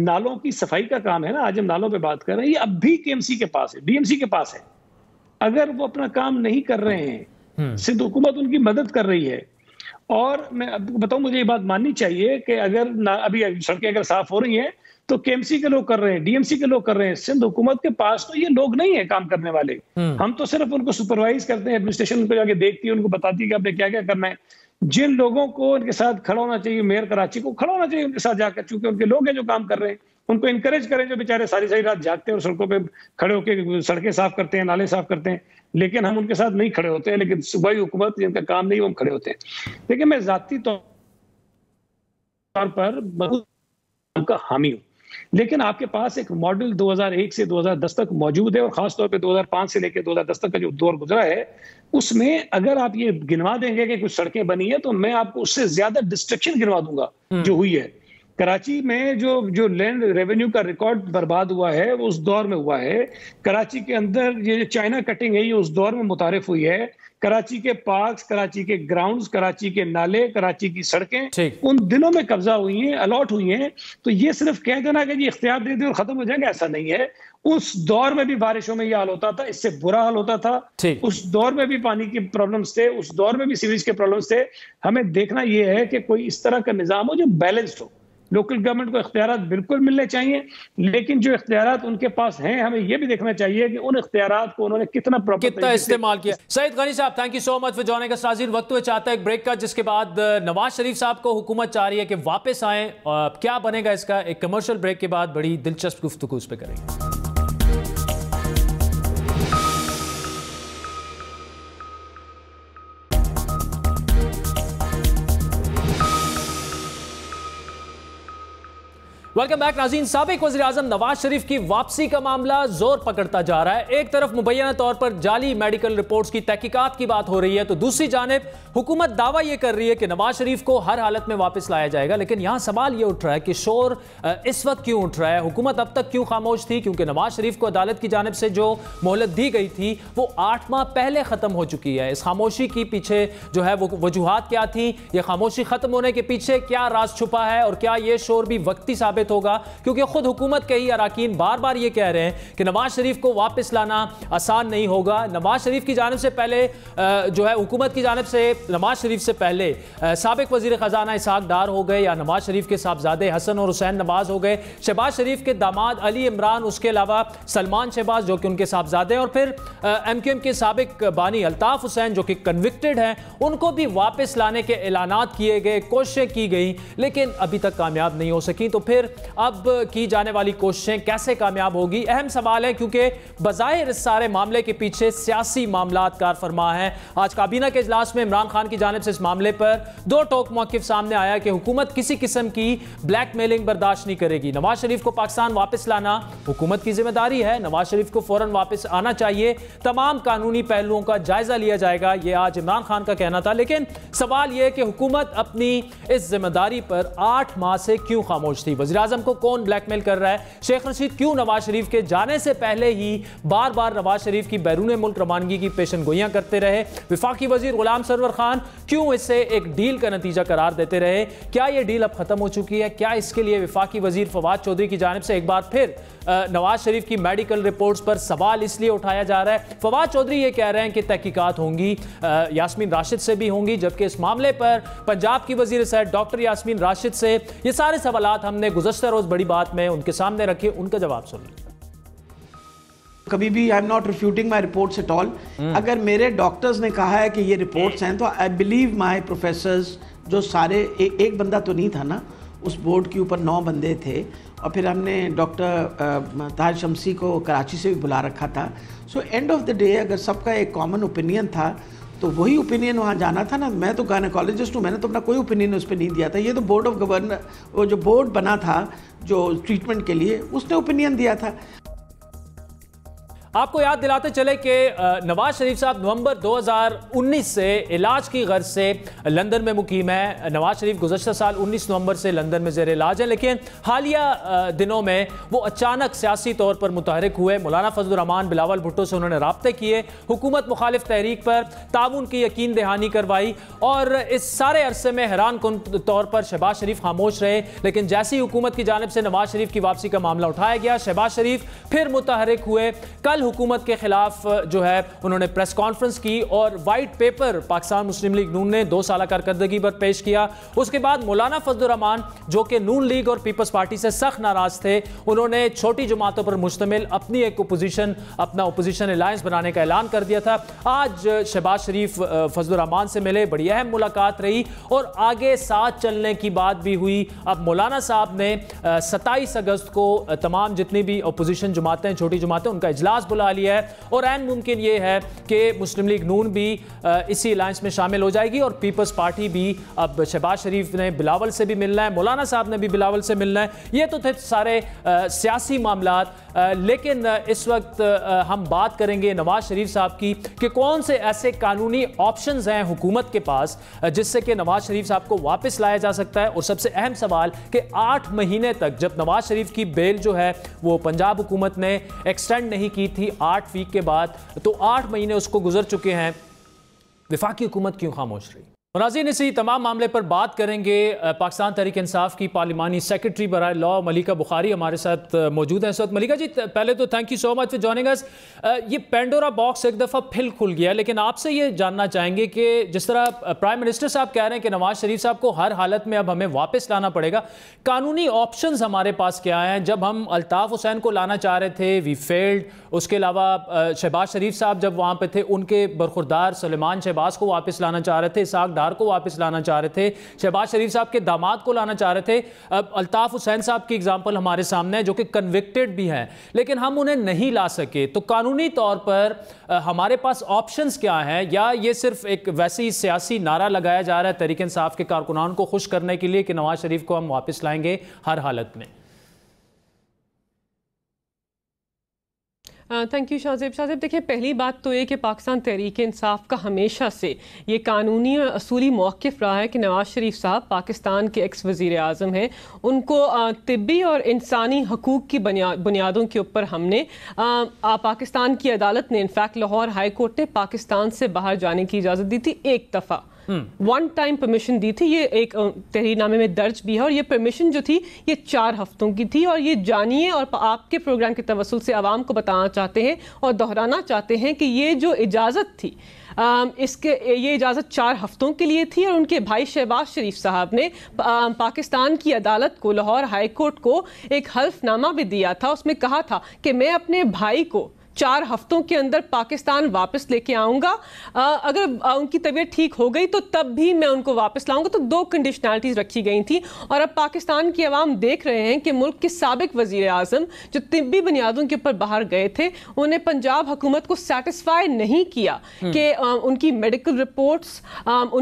नालों की सफाई का काम है ना, आज हम नालों पर बात कर रहे हैं, ये अब भी के एम सी के पास है, डी एम सी के पास है। अगर वो अपना काम नहीं कर रहे हैं, सिंध हुकूमत उनकी मदद कर रही है, और मैं आपको बताऊं मुझे ये बात माननी चाहिए कि अगर ना अभी सड़कें अगर साफ हो रही हैं तो के एम सी के लोग कर रहे हैं, डी एम सी के लोग कर रहे हैं, सिंध हुकूमत के पास तो ये लोग नहीं है काम करने वाले। हम तो सिर्फ उनको सुपरवाइज करते हैं, एडमिनिस्ट्रेशन उनको जाके देखती है, उनको बताती है कि आपने क्या क्या करना है। जिन लोगों को उनके साथ खड़ा होना चाहिए, मेयर कराची को खड़ा होना चाहिए उनके साथ जाकर, चूंकि उनके लोग हैं जो काम कर रहे हैं, उनको इनकरेज करें। जो बेचारे सारी सारी रात जागते हैं और सड़कों पे खड़े होकर सड़कें साफ करते हैं, नाले साफ करते हैं, लेकिन हम उनके साथ नहीं खड़े होते हैं, लेकिन सूबाई हुकूमत जिनका काम नहीं हम खड़े होते हैं। लेकिन मैं जाती तौर पर बहुत उनका हामी हूँ, लेकिन आपके पास एक मॉडल दो हज़ार एक से दो हज़ार दस तक मौजूद है और खासतौर पे दो हज़ार पाँच से लेकर दो हज़ार दस तक का जो दौर गुजरा है उसमें अगर आप ये गिनवा देंगे कि कुछ सड़कें बनी है तो मैं आपको उससे ज्यादा डिस्ट्रक्शन गिनवा दूंगा जो हुई है कराची में। जो जो लैंड रेवेन्यू का रिकॉर्ड बर्बाद हुआ है वो उस दौर में हुआ है। कराची के अंदर ये जो चाइना कटिंग है ये उस दौर में मुतारिफ हुई है। कराची के पार्क्स, कराची के ग्राउंड्स, कराची के नाले, कराची की सड़कें उन दिनों में कब्जा हुई हैं, अलॉट हुई हैं। तो ये सिर्फ कह देना कि ये इख्तियार दे दे और खत्म हो जाएगा, ऐसा नहीं है। उस दौर में भी बारिशों में ये हाल होता था, इससे बुरा हाल होता था। उस दौर में भी पानी के प्रॉब्लम्स थे, उस दौर में भी सीवरेज के प्रॉब्लम्स थे। हमें देखना यह है कि कोई इस तरह का निज़ाम हो जो बैलेंस्ड हो। लोकल गवर्नमेंट को इख्तियार बिल्कुल मिलने चाहिए, लेकिन जो इख्तियार उनके पास हैं हमें यह भी देखना चाहिए कि उन इख्तियार को उन्होंने कितना कितना इस्तेमाल किया। सईद गनी साहब, thank you so much for joining us. नाज़रीन, वक्त हुए चाहता है एक ब्रेक का, जिसके बाद नवाज शरीफ साहब को हुकूमत चाह रही है कि वापस आएँ। क्या बनेगा इसका, एक कमर्शियल ब्रेक के बाद बड़ी दिलचस्प गुफ्तगू उस पर करेंगे। वेलकम बैक नाज़रीन। साबिक वज़ीर-ए-आज़म नवाज शरीफ की वापसी का मामला जोर पकड़ता जा रहा है। एक तरफ मुबैना तौर पर जाली मेडिकल रिपोर्ट्स की तहकीकात की बात हो रही है तो दूसरी जानिब हुकूमत दावा यह कर रही है कि नवाज शरीफ को हर हालत में वापस लाया जाएगा। लेकिन यहाँ सवाल ये उठ रहा है कि शोर इस वक्त क्यों उठ रहा है, हुकूमत अब तक क्यों खामोश थी, क्योंकि नवाज शरीफ को अदालत की जानिब से जो मोहलत दी गई थी वो आठ माह पहले ख़त्म हो चुकी है। इस खामोशी के पीछे जो है वो वजूहत क्या थी, यह खामोशी ख़त्म होने के पीछे क्या राज छुपा है, और क्या ये शोर भी वक्ती साबित होगा, क्योंकि खुद हुकूमत के ही अराकीन बार बार ये कह रहे हैं कि नवाज शरीफ को वापस लाना आसान नहीं होगा। नवाज शरीफ की जानिब से पहले जो है हुकूमत की जानिब से नवाज शरीफ से पहले साबिक वजीर खजाना इसहाक डार हो गए, या नवाज शरीफ के साहबजादे हसन और हुसैन नवाज हो गए, शहबाज शरीफ के दामाद अली इमरान, उसके अलावा सलमान शहबाज जो कि उनके साहबजादे, और फिर एम क्यू एम के साबिक बानी अल्ताफ हुसैन जो कि कन्विक्टेड हैं, उनको भी वापस लाने के ऐलानात किए गए, कोशिशें की गई, लेकिन अभी तक कामयाब नहीं हो सकी। तो फिर अब की जाने वाली कोशिशें कैसे कामयाब होगी, अहम सवाल है, क्योंकि बज़ाहिर इस सारे मामले के पीछे सियासी मामलात कार फरमा है। आज काबीना के इजलास में इमरान खान की जानिब से इस मामले पर दो टोक मौक़िफ़ सामने आया कि हुकूमत किसी किस्म की ब्लैक मेलिंग बर्दाश्त नहीं करेगी। नवाज शरीफ को पाकिस्तान वापस लाना हुकूमत की जिम्मेदारी है, नवाज शरीफ को फ़ौरन वापस आना चाहिए, तमाम कानूनी पहलुओं का जायज़ा लिया जाएगा, यह आज इमरान खान का कहना था। लेकिन सवाल यह कि हुकूमत अपनी इस जिम्मेदारी पर आठ माह से क्यों खामोश थी। वज़ीर आजम को कौन ब्लैकमेल कर रहा है, शेख रशीद क्यों नवाज शरीफ के जाने से पहले ही बार बार नवाज शरीफ की बैरून मुल्क रवानगी की पेशन गोइयां करते रहे, वफाकी वजीर गुलाम सरवर खान क्यों इससे एक डील का नतीजा करार देते रहे, क्या यह डील अब खत्म हो चुकी है, क्या इसके लिए वफाकी वजीर फवाद चौधरी की जानिब से एक बार फिर नवाज शरीफ की मेडिकल रिपोर्ट्स पर सवाल इसलिए उठाया जा रहा है। फवाद चौधरी ये कह रहे हैं कि तहकीकात होंगी, यास्मीन राशिद से भी होंगी, जबकि इस मामले पर पंजाब की वजीर सेहत डॉक्टर यास्मीन राशिद से ये सारे सवाल हमने गुज़श्ता रोज बड़ी बात में उनके सामने रखे, उनका जवाब सुन लें। कभी भी I am not refuting my reports at all. अगर मेरे डॉक्टर्स ने कहा है कि ये रिपोर्ट्स हैं तो आई बिलीव माई प्रोफेसर्स, जो सारे ए, एक बंदा तो नहीं था ना उस बोर्ड के ऊपर, नौ बंदे थे और फिर हमने डॉक्टर ताहिर शमसी को कराची से भी बुला रखा था। So end of the day अगर सबका एक कॉमन ओपिनियन था तो वही ओपिनियन वहाँ जाना था ना। मैं तो गायनेकोलॉजिस्ट हूँ, मैंने तो अपना कोई ओपिनियन उस पर नहीं दिया था। ये तो बोर्ड ऑफ गवर्नर, वो जो बोर्ड बना था जो ट्रीटमेंट के लिए, उसने ओपिनियन दिया था। आपको याद दिलाते चले कि नवाज शरीफ साहब नवंबर दो हज़ार उन्नीस से इलाज की गर्ज से लंदन में मुकीम है। नवाज शरीफ गुज़श्ता साल उन्नीस नवंबर से लंदन में ज़ेर इलाज है, लेकिन हालिया दिनों में वो अचानक सियासी तौर पर मुतहरक हुए। मौलाना फज़लुर रहमान बिलावल भुट्टो से उन्होंने राब्ते किए, हुकूमत मुखालिफ तहरीक पर ताउन की यकीन दहानी करवाई और इस सारे अरसे में हैरान कुन तौर पर शहबाज शरीफ खामोश रहे। लेकिन जैसी हुकूमत की जानिब से नवाज शरीफ की वापसी का मामला उठाया गया, शहबाज शरीफ फिर मुतहरक हुए। कल हुकूमत के खिलाफ जो है उन्होंने प्रेस कॉन्फ्रेंस की और वाइट पेपर पाकिस्तान मुस्लिम लीग नून ने दो साल कारकर्दगी पर पेश किया। उसके बाद मौलाना फजलुर रहमान जो कि नून लीग और पीपल्स पार्टी से सख्त नाराज थे, उन्होंने छोटी जमातों पर मुश्तमिल अपनी एक ओपोजिशन अपना ओपोजिशन अलायंस बनाने का ऐलान कर दिया था। आज शहबाज शरीफ फजलुर रहमान से मिले, बड़ी अहम मुलाकात रही और आगे साथ चलने की बात भी हुई। अब मौलाना साहब ने सत्ताईस अगस्त को तमाम जितनी भी अपोजिशन जमातें, छोटी जमातें, उनका इजलास बुला लिया है और ऐन मुमकिन यह है कि मुस्लिम लीग नून भी इसी अलायंस में शामिल हो जाएगी और पीपल्स पार्टी भी। अब शहबाज शरीफ ने बिलावल से भी मिलना है, मौलाना साहब ने भी बिलावल से मिलना है। ये तो थे सारे सियासी मामलात, लेकिन इस वक्त हम बात करेंगे नवाज शरीफ साहब की कि कौन से ऐसे कानूनी ऑप्शंस हैं हुकूमत के पास जिससे कि नवाज शरीफ साहब को वापस लाया जा सकता है। और सबसे अहम सवाल कि आठ महीने तक जब नवाज शरीफ की बेल जो है वो पंजाब हुकूमत ने एक्सटेंड नहीं की थी आठ वीक के बाद, तो आठ महीने उसको गुजर चुके हैं, वफाकी हुकूमत क्यों खामोश रही। मुनाज़रीन, इसी तमाम मामले पर बात करेंगे। पाकिस्तान तहरीक-ए-इंसाफ की पार्लिमानी सेक्रेटरी बराए लॉ मलीका बोखारी हमारे साथ मौजूद हैं इस वक्त। मलीका जी, पहले तो thank you so much for joining us. ये पेंडोरा बॉक्स एक दफ़ा फिर खुल गया, लेकिन आपसे ये जानना चाहेंगे कि जिस तरह प्राइम मिनिस्टर साहब कह रहे हैं कि नवाज शरीफ साहब को हर हालत में अब हमें वापस लाना पड़ेगा, कानूनी ऑप्शंस हमारे पास क्या हैं? जब हम अल्ताफ हुसैन को लाना चाह रहे थे, वी फेल्ड। उसके अलावा शहबाज शरीफ साहब जब वहाँ पर थे, उनके बरखुरदार सलेमान शहबाज को वापस लाना चाह रहे थे, इसाक को वापस लाना चाह रहे थे, शहबाज शरीफ साहब के दामाद को लाना चाह रहे थे। अब अल्ताफ हुसैन साहब की एग्जांपल हमारे सामने है जो कि कन्विक्टेड भी हैं, लेकिन हम उन्हें नहीं ला सके। तो कानूनी तौर पर हमारे पास ऑप्शंस क्या हैं, या ये सिर्फ एक वैसी सियासी नारा लगाया जा रहा है तरीके इंसाफ के कारकुनान को खुश करने के लिए कि नवाज शरीफ को हम वापस लाएंगे हर हालत में? Thank you Shahzeb. शाहज़ेब, देखिए, पहली बात तो ये कि पाकिस्तान तहरीक इंसाफ का हमेशा से ये कानूनी और असूली मौक़िफ़ रहा है कि नवाज शरीफ साहब पाकिस्तान के एक्स वज़ीर आज़म हैं, उनको तिब्बी और इंसानी हकूक़ की बुनिया बुनियादों के ऊपर हमने आ, आ, पाकिस्तान की अदालत ने, इनफैक्ट लाहौर हाईकोर्ट ने पाकिस्तान से बाहर जाने की इजाज़त दी थी, एक दफ़ा वन टाइम परमिशन दी थी। ये एक तहरीरनामे में दर्ज भी है और ये परमिशन जो थी ये चार हफ्तों की थी। और ये जानिए और आपके प्रोग्राम के तवस्सुल से आवाम को बताना चाहते हैं और दोहराना चाहते हैं कि ये जो इजाज़त थी आ, इसके ये इजाज़त चार हफ्तों के लिए थी और उनके भाई शहबाज शरीफ साहब ने पा, पाकिस्तान की अदालत को, लाहौर हाई कोर्ट को एक हल्फनामा भी दिया था। उसमें कहा था कि मैं अपने भाई को चार हफ्तों के अंदर पाकिस्तान वापस लेके आऊँगा, अगर आ, उनकी तबीयत ठीक हो गई तो तब भी मैं उनको वापस लाऊंगा। तो दो कंडीशनलिटीज़ रखी गई थी और अब पाकिस्तान की आवाम देख रहे हैं कि मुल्क के साबिक वज़ीर आज़म जो तिब्बी बुनियादों के ऊपर बाहर गए थे, उन्हें पंजाब हुकूमत को सेटिस्फाई नहीं किया कि उनकी मेडिकल रिपोर्ट्स,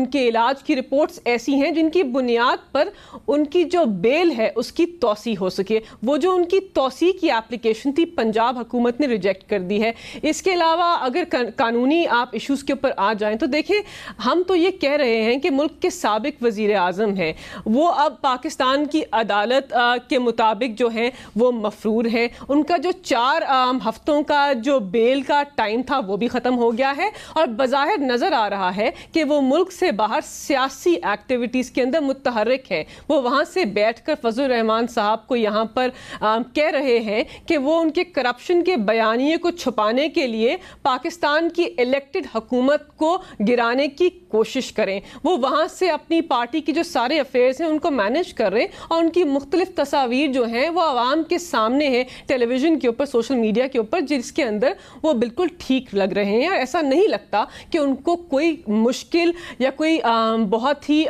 उनके इलाज की रिपोर्ट्स ऐसी हैं जिनकी बुनियाद पर उनकी जो बेल है उसकी तोसी हो सके। वो जो उनकी तोसी की एप्लीकेशन थी पंजाब हुकूमत ने रिजेक्ट कर कर दी है। इसके अलावा अगर कानूनी आप इश्यूज़ के ऊपर आ जाएं तो देखिए, हम तो ये कह रहे हैं कि मुल्क के साबिक वज़ीर आज़म हैं, वो अब पाकिस्तान की अदालत के मुताबिक जो हैं वो मफरूर हैं। उनका जो चार हफ्तों का जो बेल का टाइम था वो भी ख़त्म हो गया है और बज़ाहिर नज़र आ रहा है कि वो मुल्क से बाहर सियासी एक्टिविटीज़ के अंदर मुतहर्रिक हैं। वो वहाँ से बैठकर फज़लुर रहमान साहब को यहाँ पर आ, कह रहे हैं कि वो उनके करप्शन के बयानिए को छुपाने के लिए पाकिस्तान की इलेक्टेड हुकूमत को गिराने की कोशिश करें। वो वहाँ से अपनी पार्टी की जो सारे अफेयर्स हैं उनको मैनेज कर रहे हैं और उनकी मुख्तलिफ तस्वीर जो हैं वो आवाम के सामने है, टेलीविज़न के ऊपर, सोशल मीडिया के ऊपर, जिसके अंदर वो बिल्कुल ठीक लग रहे हैं। ऐसा नहीं लगता कि उनको कोई मुश्किल या कोई आ, बहुत ही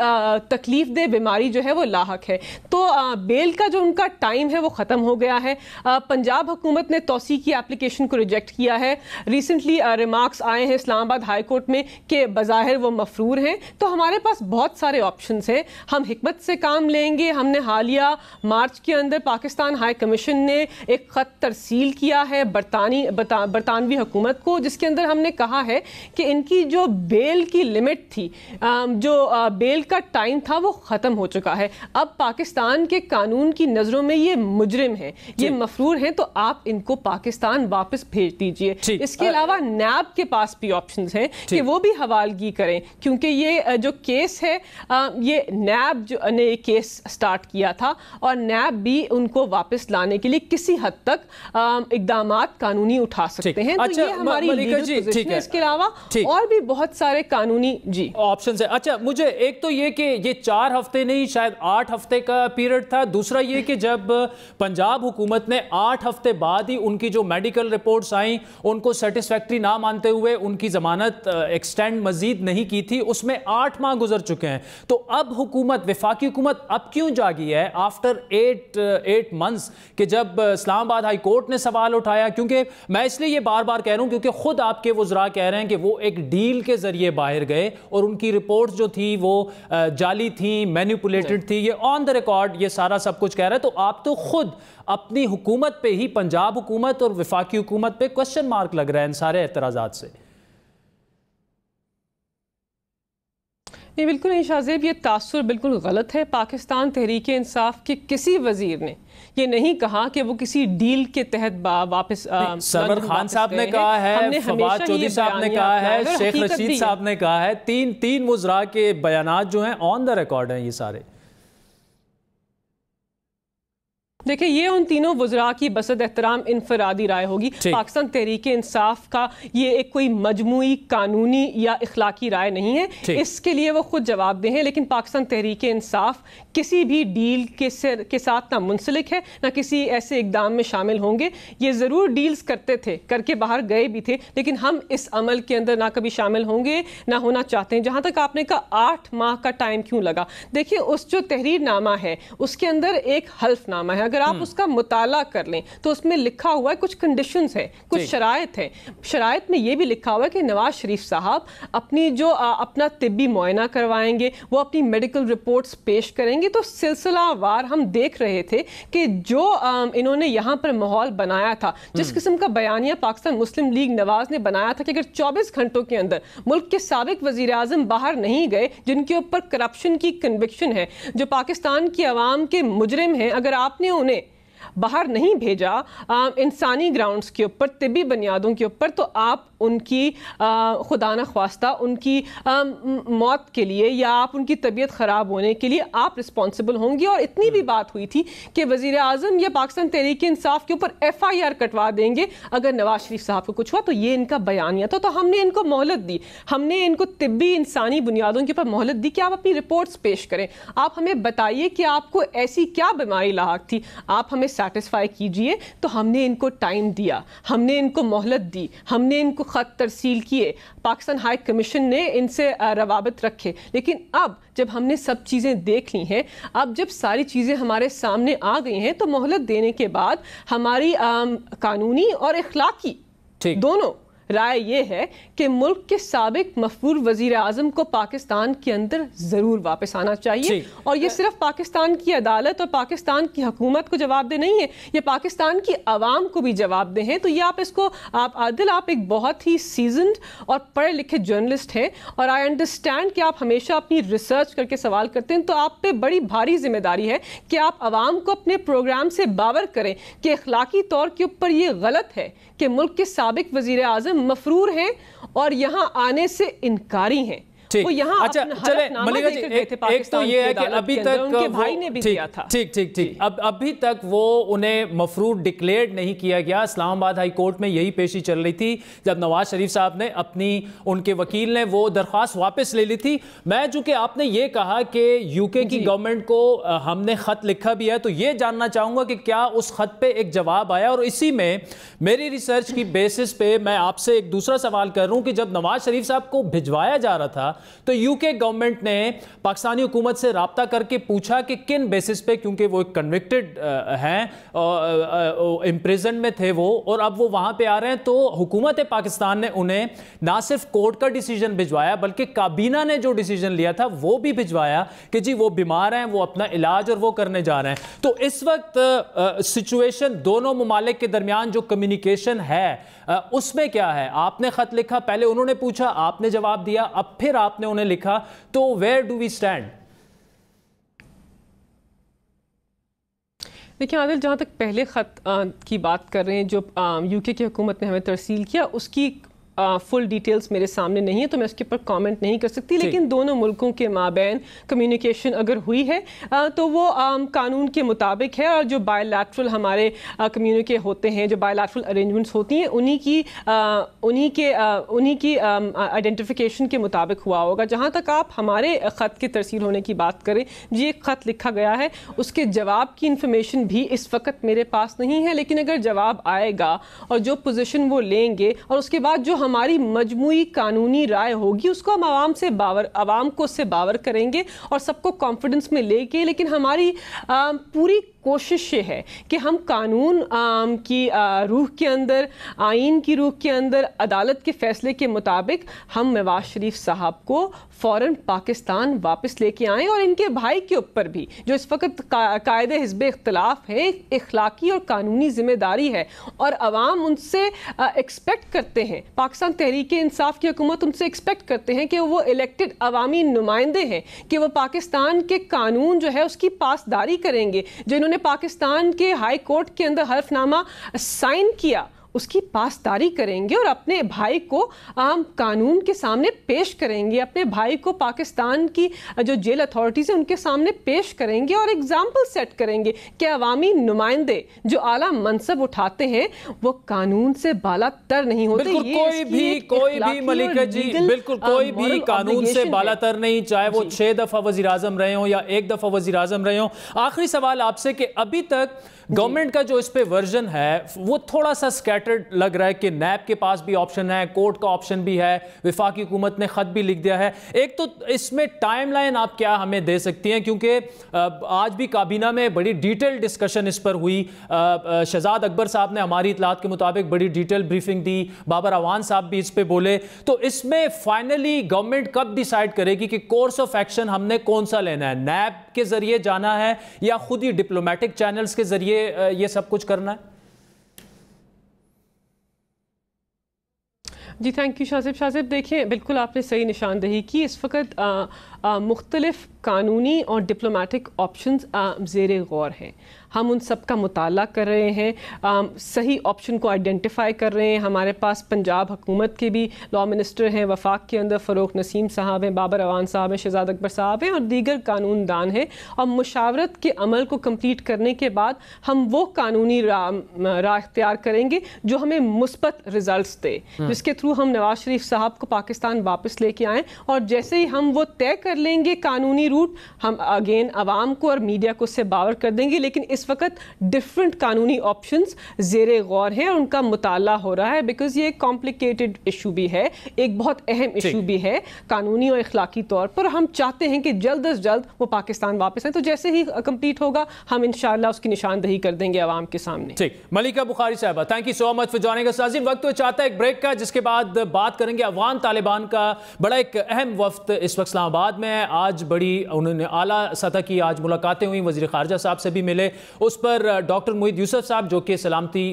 तकलीफ दे बीमारी जो है वो लाहक है। तो आ, बेल का जो उनका टाइम है वो ख़त्म हो गया है। आ, पंजाब हुकूमत ने तोसी की एप्लीकेशन को रिजेक्ट किया है। रिसेंटली रिमार्क्स आए हैं इस्लामाबाद हाई कोर्ट में कि बज़ाहिर वो मफरूर हैं। तो हमारे पास बहुत सारे ऑप्शंस हैं, हम हिकमत से काम लेंगे। हमने हालिया मार्च के अंदर पाकिस्तान हाई कमीशन ने एक ख़त तरसील किया है बरतानी बता, बरतानवी हुकूमत को, जिसके अंदर हमने कहा है कि इनकी जो बेल की लिमिट थी, जो बेल का टाइम था वो ख़त्म हो चुका है। अब पाकिस्तान के कानून की नज़रों में ये मुजरिम हैं, ये मफरूर हैं, तो आप इनको पाकिस्तान वापस भेज दीजिए। इसके अलावा नैब के पास भी ऑप्शंस हैं कि वो भी हवालगी करें, क्योंकि ये जो केस है ये नैब जो ने केस स्टार्ट किया था और नैब भी उनको वापस लाने के लिए किसी हद तक इकदाम कानूनी उठा सकते हैं। अच्छा, तो ये हमारी लीगल पोजीशन है। इसके अलावा और भी बहुत सारे कानूनी जी ऑप्शंस है। अच्छा, मुझे एक तो ये कि ये चार हफ्ते नहीं शायद आठ हफ्ते का पीरियड था। दूसरा ये कि जब पंजाब हुकूमत ने आठ हफ्ते बाद ही उनकी जो मेडिकल रिपोर्ट्स आई उनको सेटिस्फैक्ट्री ना मानते हुए उनकी जमानत एक्सटेंड मजीद नहीं की थी, उसमें आठ माह गुजर चुके हैं। तो अब हुकूमत, वफाकी हुकूमत अब क्यों जागी है आफ्टर एट एट मंथ्स के जब इस्लामाबाद हाई कोर्ट ने सवाल उठाया? क्योंकि मैं इसलिए ये बार बार कह रहा हूं क्योंकि खुद आपके वज़रा कह रहे हैं कि वो एक डील के जरिए बाहर गए और उनकी रिपोर्ट जो थी वो जाली थी, मैनिपुलेटेड थी। ये ऑन द रिकॉर्ड ये सारा सब कुछ कह रहा है। तो आप तो खुद अपनी हुकूमत पे ही, पंजाब हुकूमत और वफाकी हुकूमत पे क्वेश्चन मार्क लग रहा है इन सारे एतराजात से। नहीं, बिल्कुल नहीं शाहज़ेब, ये तासुर बिल्कुल गलत है। पाकिस्तान तहरीक-ए-इंसाफ के किसी वज़ीर ने ये नहीं कहा कि वो किसी डील के तहत वापस सरवर खान साहब ने कहा है, फवाद चौधरी साहब ने कहा है, शेख रशीद साहब ने कहा है। तीन तीन वज़रा के बयानात जो हैं ऑन द रिकॉर्ड हैं ये सारे। देखिए, ये उन तीनों वज़रा की बसद एहतराम इनफरादी राय होगी। पाकिस्तान तहरीक इंसाफ का ये एक कोई मजमुई कानूनी या इखलाकी राय नहीं है, इसके लिए वो खुद जवाबदेह हैं। लेकिन पाकिस्तान तहरीक इंसाफ किसी भी डील के सर के साथ ना मुंसलिक है, ना किसी ऐसे इकदाम में शामिल होंगे। ये ज़रूर डील्स करते थे, करके बाहर गए भी थे, लेकिन हम इस अमल के अंदर ना कभी शामिल होंगे, ना होना चाहते हैं। जहाँ तक आपने कहा आठ माह का टाइम क्यों लगा, देखिए उस जो तहरीरनामा है उसके अंदर एक हल्फनामा है। अगर आप उसका मुताला कर लें तो उसमें लिखा हुआ है कुछ कंडीशंस हैं, कुछ शराइत हैं। शराइत में ये भी लिखा हुआ है कि नवाज शरीफ साहब अपनी जो आ, अपना तिब्बी मुआयना करवाएंगे, वो अपनी मेडिकल रिपोर्ट्स पेश करेंगे। तो सिलसिलावार हम देख रहे थे कि जो आ, इन्होंने यहाँ पर माहौल बनाया था, जिस किस्म का बयानिया पाकिस्तान मुस्लिम लीग नवाज ने बनाया था कि अगर चौबीस घंटों के अंदर मुल्क के साबिक वज़ीर आज़म बाहर नहीं गए जिनके ऊपर करप्शन की कन्विक्शन है, जो पाकिस्तान की आवाम के मुजरिम हैं, अगर आपने उन्हें बाहर नहीं भेजा इंसानी ग्राउंड्स के ऊपर, तिब्बी बुनियादों के ऊपर, तो आप उनकी खुदा न ख्वास्ता उनकी आ, मौत के लिए या आप उनकी तबीयत ख़राब होने के लिए आप रिस्पॉन्सिबल होंगे। और इतनी भी बात हुई थी कि वज़ीर आज़म या पाकिस्तान तहरीक इंसाफ के ऊपर एफ़ आई आर कटवा देंगे अगर नवाज शरीफ साहब को कुछ हुआ। तो ये इनका बयानिया था। तो हमने इनको मोहलत दी, हमने इनको तिब्बी इंसानी बुनियादों के ऊपर मोहलत दी कि आप अपनी रिपोर्ट्स पेश करें, आप हमें बताइए कि आपको ऐसी क्या बीमारी लाहक थी, आप हमें सेटिस्फाई कीजिए। तो हमने इनको टाइम दिया, हमने इनको मोहलत दी, हमने इनको ख़त तरसील किए, पाकिस्तान हाई कमीशन ने इनसे रवाबत रखे। लेकिन अब जब हमने सब चीज़ें देख ली हैं, अब जब सारी चीज़ें हमारे सामने आ गई हैं, तो मोहलत देने के बाद हमारी आम, कानूनी और इखलाकी दोनों राय ये है कि मुल्क के साबिक मफरूर वजीर आजम को पाकिस्तान के अंदर ज़रूर वापस आना चाहिए। और ये सिर्फ पाकिस्तान की अदालत और पाकिस्तान की हुकूमत को जवाबदेह नहीं है, ये पाकिस्तान की आवाम को भी जवाबदेह है। तो ये आप इसको आप आदिल, आप एक बहुत ही सीजनड और पढ़े लिखे जर्नलिस्ट हैं और आई अंडरस्टैंड कि आप हमेशा अपनी रिसर्च करके सवाल करते हैं, तो आप पे बड़ी भारी जिम्मेदारी है कि आप आवाम को अपने प्रोग्राम से बावर करें कि अखलाकी तौर के ऊपर ये गलत है कि मुल्क के साबिक वजीर आजम मफरूर हैं और यहाँ आने से इनकारी हैं। वो यहाँ अच्छा चले मलिका जी, एक, एक तो ये है कि अभी तक उनके भाई ने भी किया था। ठीक ठीक ठीक अब अभी तक वो उन्हें मफरूर डिक्लेयर नहीं किया गया। इस्लामाबाद हाई कोर्ट में यही पेशी चल रही थी जब नवाज शरीफ साहब ने अपनी उनके वकील ने वो दरख्वास्त वापस ले ली थी। मैं चूंकि आपने ये कहा कि यूके की गवर्नमेंट को हमने खत लिखा भी है, तो ये जानना चाहूंगा कि क्या उस खत पे एक जवाब आया। और इसी में मेरी रिसर्च की बेसिस पे मैं आपसे एक दूसरा सवाल कर रहा हूँ कि जब नवाज शरीफ साहब को भिजवाया जा रहा था तो यूके गवर्नमेंट ने पाकिस्तानी हुकूमत से राब्ता करके पूछा कि किन बेसिस पे, क्योंकि वो कन्विक्टेड हैं, इम्प्रिजन में थे वो और अब वो वहां पे आ रहे हैं, तो हुकूमत पाकिस्तान ने उन्हें ना सिर्फ कोर्ट का डिसीजन भिजवाया बल्कि काबीना ने जो डिसीजन लिया था वो भी भिजवाया कि जी वो बीमार हैं, वो अपना इलाज और वो करने जा रहे हैं। तो इस वक्त सिचुएशन दोनों ममालिक के दरमियान जो कम्युनिकेशन है उसमें क्या है? आपने खत लिखा, पहले उन्होंने पूछा, आपने जवाब दिया, अब फिर आप आपने उन्हें लिखा, तो where do we stand? देखिए आदिल, जहाँ तक पहले ख़त की बात कर रहे हैं जो यूके की हुकूमत ने हमें तरसील किया, उसकी फुल डिटेल्स मेरे सामने नहीं है तो मैं उसके ऊपर कमेंट नहीं कर सकती। लेकिन दोनों मुल्कों के माबैन कम्युनिकेशन अगर हुई है आ, तो वो आ, कानून के मुताबिक है। और जो बायलैटरल हमारे कम्युनिके होते हैं, जो बायलैटरल अरेंजमेंट्स होती हैं, उन्हीं की उन्हीं के उन्हीं की आइडेंटिफिकेशन के मुताबिक हुआ होगा। जहाँ तक आप हमारे ख़त के तरसील होने की बात करें, जी एक ख़त लिखा गया है, उसके जवाब की इंफॉर्मेशन भी इस वक्त मेरे पास नहीं है। लेकिन अगर जवाब आएगा और जो पोजिशन वो लेंगे और उसके बाद जो हमारी मजमुई कानूनी राय होगी उसको हम आवाम से बावर आवाम को उससे बावर करेंगे और सबको कॉन्फिडेंस में लेके। लेकिन हमारी आ, पूरी कोशिश ये है कि हम कानून आम की आ, रूह के अंदर, आइन की रूह के अंदर, अदालत के फैसले के मुताबिक हम नवाज शरीफ साहब को फ़ौरन पाकिस्तान वापस लेके आएँ। और इनके भाई के ऊपर भी जो इस वक्त का, कायदे हिस्बे इख्तलाफ है, इखलाकी और कानूनी जिम्मेदारी है और आवाम उनसे एक्सपेक्ट करते हैं, पाकिस्तान तहरीक-ए-इंसाफ की हुकूमत उनसे एक्सपेक्ट करते हैं कि वो इलेक्टेड अवामी नुमाइंदे हैं कि वो पाकिस्तान के कानून जो है उसकी पासदारी करेंगे। जो इन्होंने पाकिस्तान के हाई कोर्ट के अंदर हल्फनामा साइन किया उसकी पासदारी करेंगे और अपने भाई को आम कानून के सामने पेश करेंगे, अपने भाई को पाकिस्तान की जो जेल अथॉरिटीज़ हैं उनके सामने पेश करेंगे और एग्जाम्पल सेट करेंगे कि अवामी नुमाइंदे जो आला मनसब उठाते हैं वो कानून से बाला तर नहीं होते। ये कोई भी कोई भी मलिका जी बिल्कुल कोई भी कानून से बाला तर नहीं, चाहे वो छः दफ़ा वज़ीर आज़म रहे हों या एक दफ़ा वज़ीर आज़म रहे हों। आखिरी सवाल आपसे कि अभी तक गवर्नमेंट का जो इस पे वर्जन है वो थोड़ा सा स्कैटर्ड लग रहा है कि नैब के पास भी ऑप्शन है, कोर्ट का ऑप्शन भी है, वफाकी हुकूमत ने ख़त भी लिख दिया है। एक तो इसमें टाइमलाइन आप क्या हमें दे सकती हैं, क्योंकि आज भी काबीना में बड़ी डिटेल डिस्कशन इस पर हुई। शहजाद अकबर साहब ने हमारी इतलात के मुताबिक बड़ी डिटेल ब्रीफिंग दी, बाबर अवान साहब भी इस पर बोले। तो इसमें फाइनली गवर्नमेंट कब डिसाइड करेगी कि कोर्स ऑफ एक्शन हमने कौन सा लेना है, नैब के ज़रिए जाना है या खुद ही डिप्लोमेटिक चैनल्स के ज़रिए ये सब कुछ करना है? जी थैंक यू शाहज़ेब शाहज़ेब देखिए बिल्कुल आपने सही निशानदेही की। इस वक्त मुख्तलिफ कानूनी और डिप्लोमेटिक ऑप्शंस ज़ेरे गौर हैं, हम उन सब का मुताला कर रहे हैं, आ, सही ऑप्शन को आइडेंटिफाई कर रहे हैं। हमारे पास पंजाब हुकूमत के भी लॉ मिनिस्टर हैं, वफाक के अंदर फ़रूक नसीम साहब हैं, बाबर अवान साहब हैं, शहजाद अकबर साहब हैं और दीगर कानूनदान हैं। और मुशावरत के अमल को कम्प्लीट करने के बाद हम वो कानूनी राह अख्तियार करेंगे जो हमें मुस्बत रिजल्ट दे, जिसके थ्रू हम नवाज शरीफ साहब को पाकिस्तान वापस लेके आएँ। और जैसे ही हम वो तय कर लेंगे कानूनी रूट, हम अगेन आवाम को और मीडिया को उससे बावर कर देंगे, लेकिन इस वक्त डिफरेंट कानूनी ऑप्शंस जेरे गौर हैं, उनका मुताला हो रहा है, बिकॉज ये एक कॉम्प्लिकेटेड इशू भी है, एक बहुत अहम इशू भी है कानूनी और इखलाकी तौर पर। हम चाहते हैं कि जल्द अज जल्द वो पाकिस्तान वापस आए, तो जैसे ही कंप्लीट होगा हम इंशाल्लाह उसकी निशानदही कर देंगे आवाम के सामने। ठीक, मलीका बोखारी साहबा, thank you so much for joining us. Sajid, वक्त तो चाहता है एक ब्रेक का, जिसके बाद बात करेंगे अफगान तालिबान का बड़ा एक अहम वफ्त इस वक्त इस्लामाबाद में है, आज बड़ी उन्होंने आला सतह की आज मुलाकातें हुई, वज़ीर ख़ारिजा साहब से भी मिले, उस पर डॉ मोईद यूसुफ साहब जो कि सलामती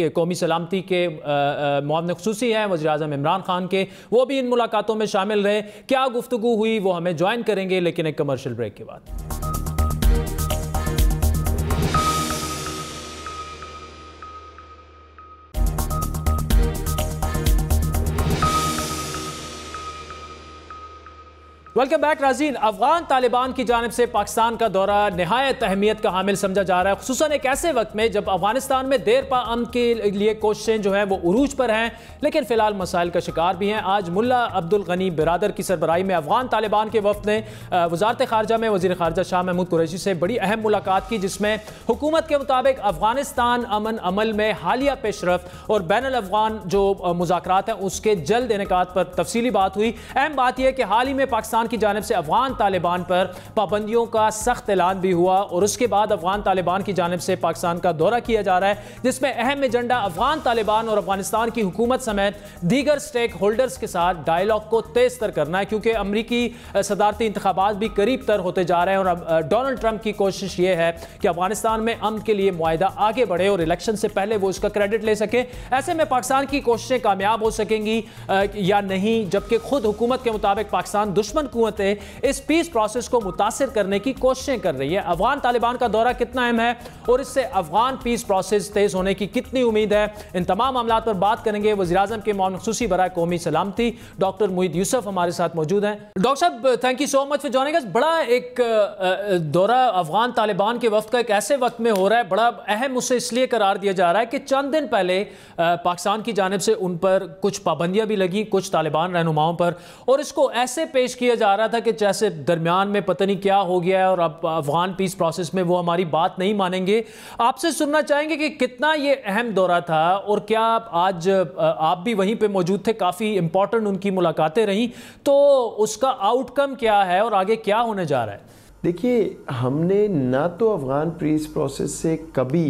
के कौमी सलामती के मुआवन खसूसी हैं वज़ीर आज़म इमरान खान के, वो भी इन मुलाकातों में शामिल रहे। क्या गुफ्तगू हुई वो हमें ज्वाइन करेंगे, लेकिन एक कमर्शियल ब्रेक के बाद। वेलकम बैक नाज़रीन। अफगान तालिबान की जानिब से पाकिस्तान का दौरा नहायत अहमियत का हामिल समझा जा रहा है, खुसूसन एक ऐसे वक्त में जब अफगानिस्तान में देर पा अमन के लिए कोशिशें जो हैं वो उरूज पर हैं, लेकिन फ़िलहाल मसाइल का शिकार भी हैं। आज मुल्ला अब्दुल गनी बिरादर की सरबराही में अफगान तालिबान के वफ्द ने वजारत ख़ारजा में वज़ीर ख़ारजा शाह महमूद कुरैशी से बड़ी अहम मुलाकात की, जिसमें हुकूमत के मुताबिक अफगानिस्तान अमन अमल में हालिया पेशरफ और बैनुल अफ़गान जो मुज़ाकरात हैं उसके जल्द इनेकाद पर तफसीली बात हुई। अहम बात यह कि हाल ही में पाकिस्तान की जानिब से अफगान तालिबान पर पाबंदियों का सख्त ऐलान भी हुआ और उसके बाद अफगान तालिबान की जानिब से पाकिस्तान का दौरा किया जा रहा है, जिसमें अहम एजेंडा अफगान तालिबान और अफगानिस्तान की हुकूमत समेत दीगर स्टेक होल्डर्स के साथ डायलॉग को तेज तर करना है, क्योंकि अमरीकी सदारती इंतखाबात भी करीब तर होते जा रहे हैं और डोनाल्ड ट्रंप की कोशिश यह है कि अफगानिस्तान में अमन के लिए मुआहिदा आगे बढ़े और इलेक्शन से पहले वो उसका क्रेडिट ले सके। ऐसे में पाकिस्तान की कोशिशें कामयाब हो सकेंगी या नहीं, जबकि खुद हुकूमत के मुताबिक पाकिस्तान दुश्मन कुवतें इस पीस प्रोसेस को मुतासिर करने की कोशिशें कर रही है। अफगान तालिबान का दौरा कितना अहम है और इससे अफगान पीस प्रोसेस तेज होने की कितनी उम्मीद है, इन तमाम मामलों पर बात करेंगे। वज़ीर-ए-आज़म के मुआविन ख़ुसूसी बराए कौमी सलामती डॉक्टर मोईद यूसुफ हमारे साथ मौजूद हैं। डॉक्टर साहब, thank you so much for joining us. बड़ा एक दौरा अफगान तालिबान के वफ्द का एक ऐसे वक्त में हो रहा है, बड़ा अहम उसे इसलिए करार दिया जा रहा है कि चंद दिन पहले पाकिस्तान की जानिब से उन पर कुछ पाबंदियां भी लगी, कुछ तालिबान रहनुमाओं पर, और इसको ऐसे पेश किया जा रहा था कि जैसे दरमियान में पता नहीं क्या हो गया है और अब अफगान पीस प्रोसेस में वो हमारी बात नहीं मानेंगे। आपसे सुनना चाहेंगे कि कितना ये अहम दौरा था और क्या आज आप भी वहीं पे मौजूद थे, काफ़ी इंपॉर्टेंट उनकी मुलाकातें रहीं, तो उसका आउटकम क्या है और आगे क्या होने जा रहा है? देखिए, हमने ना तो अफगान पीस प्रोसेस से कभी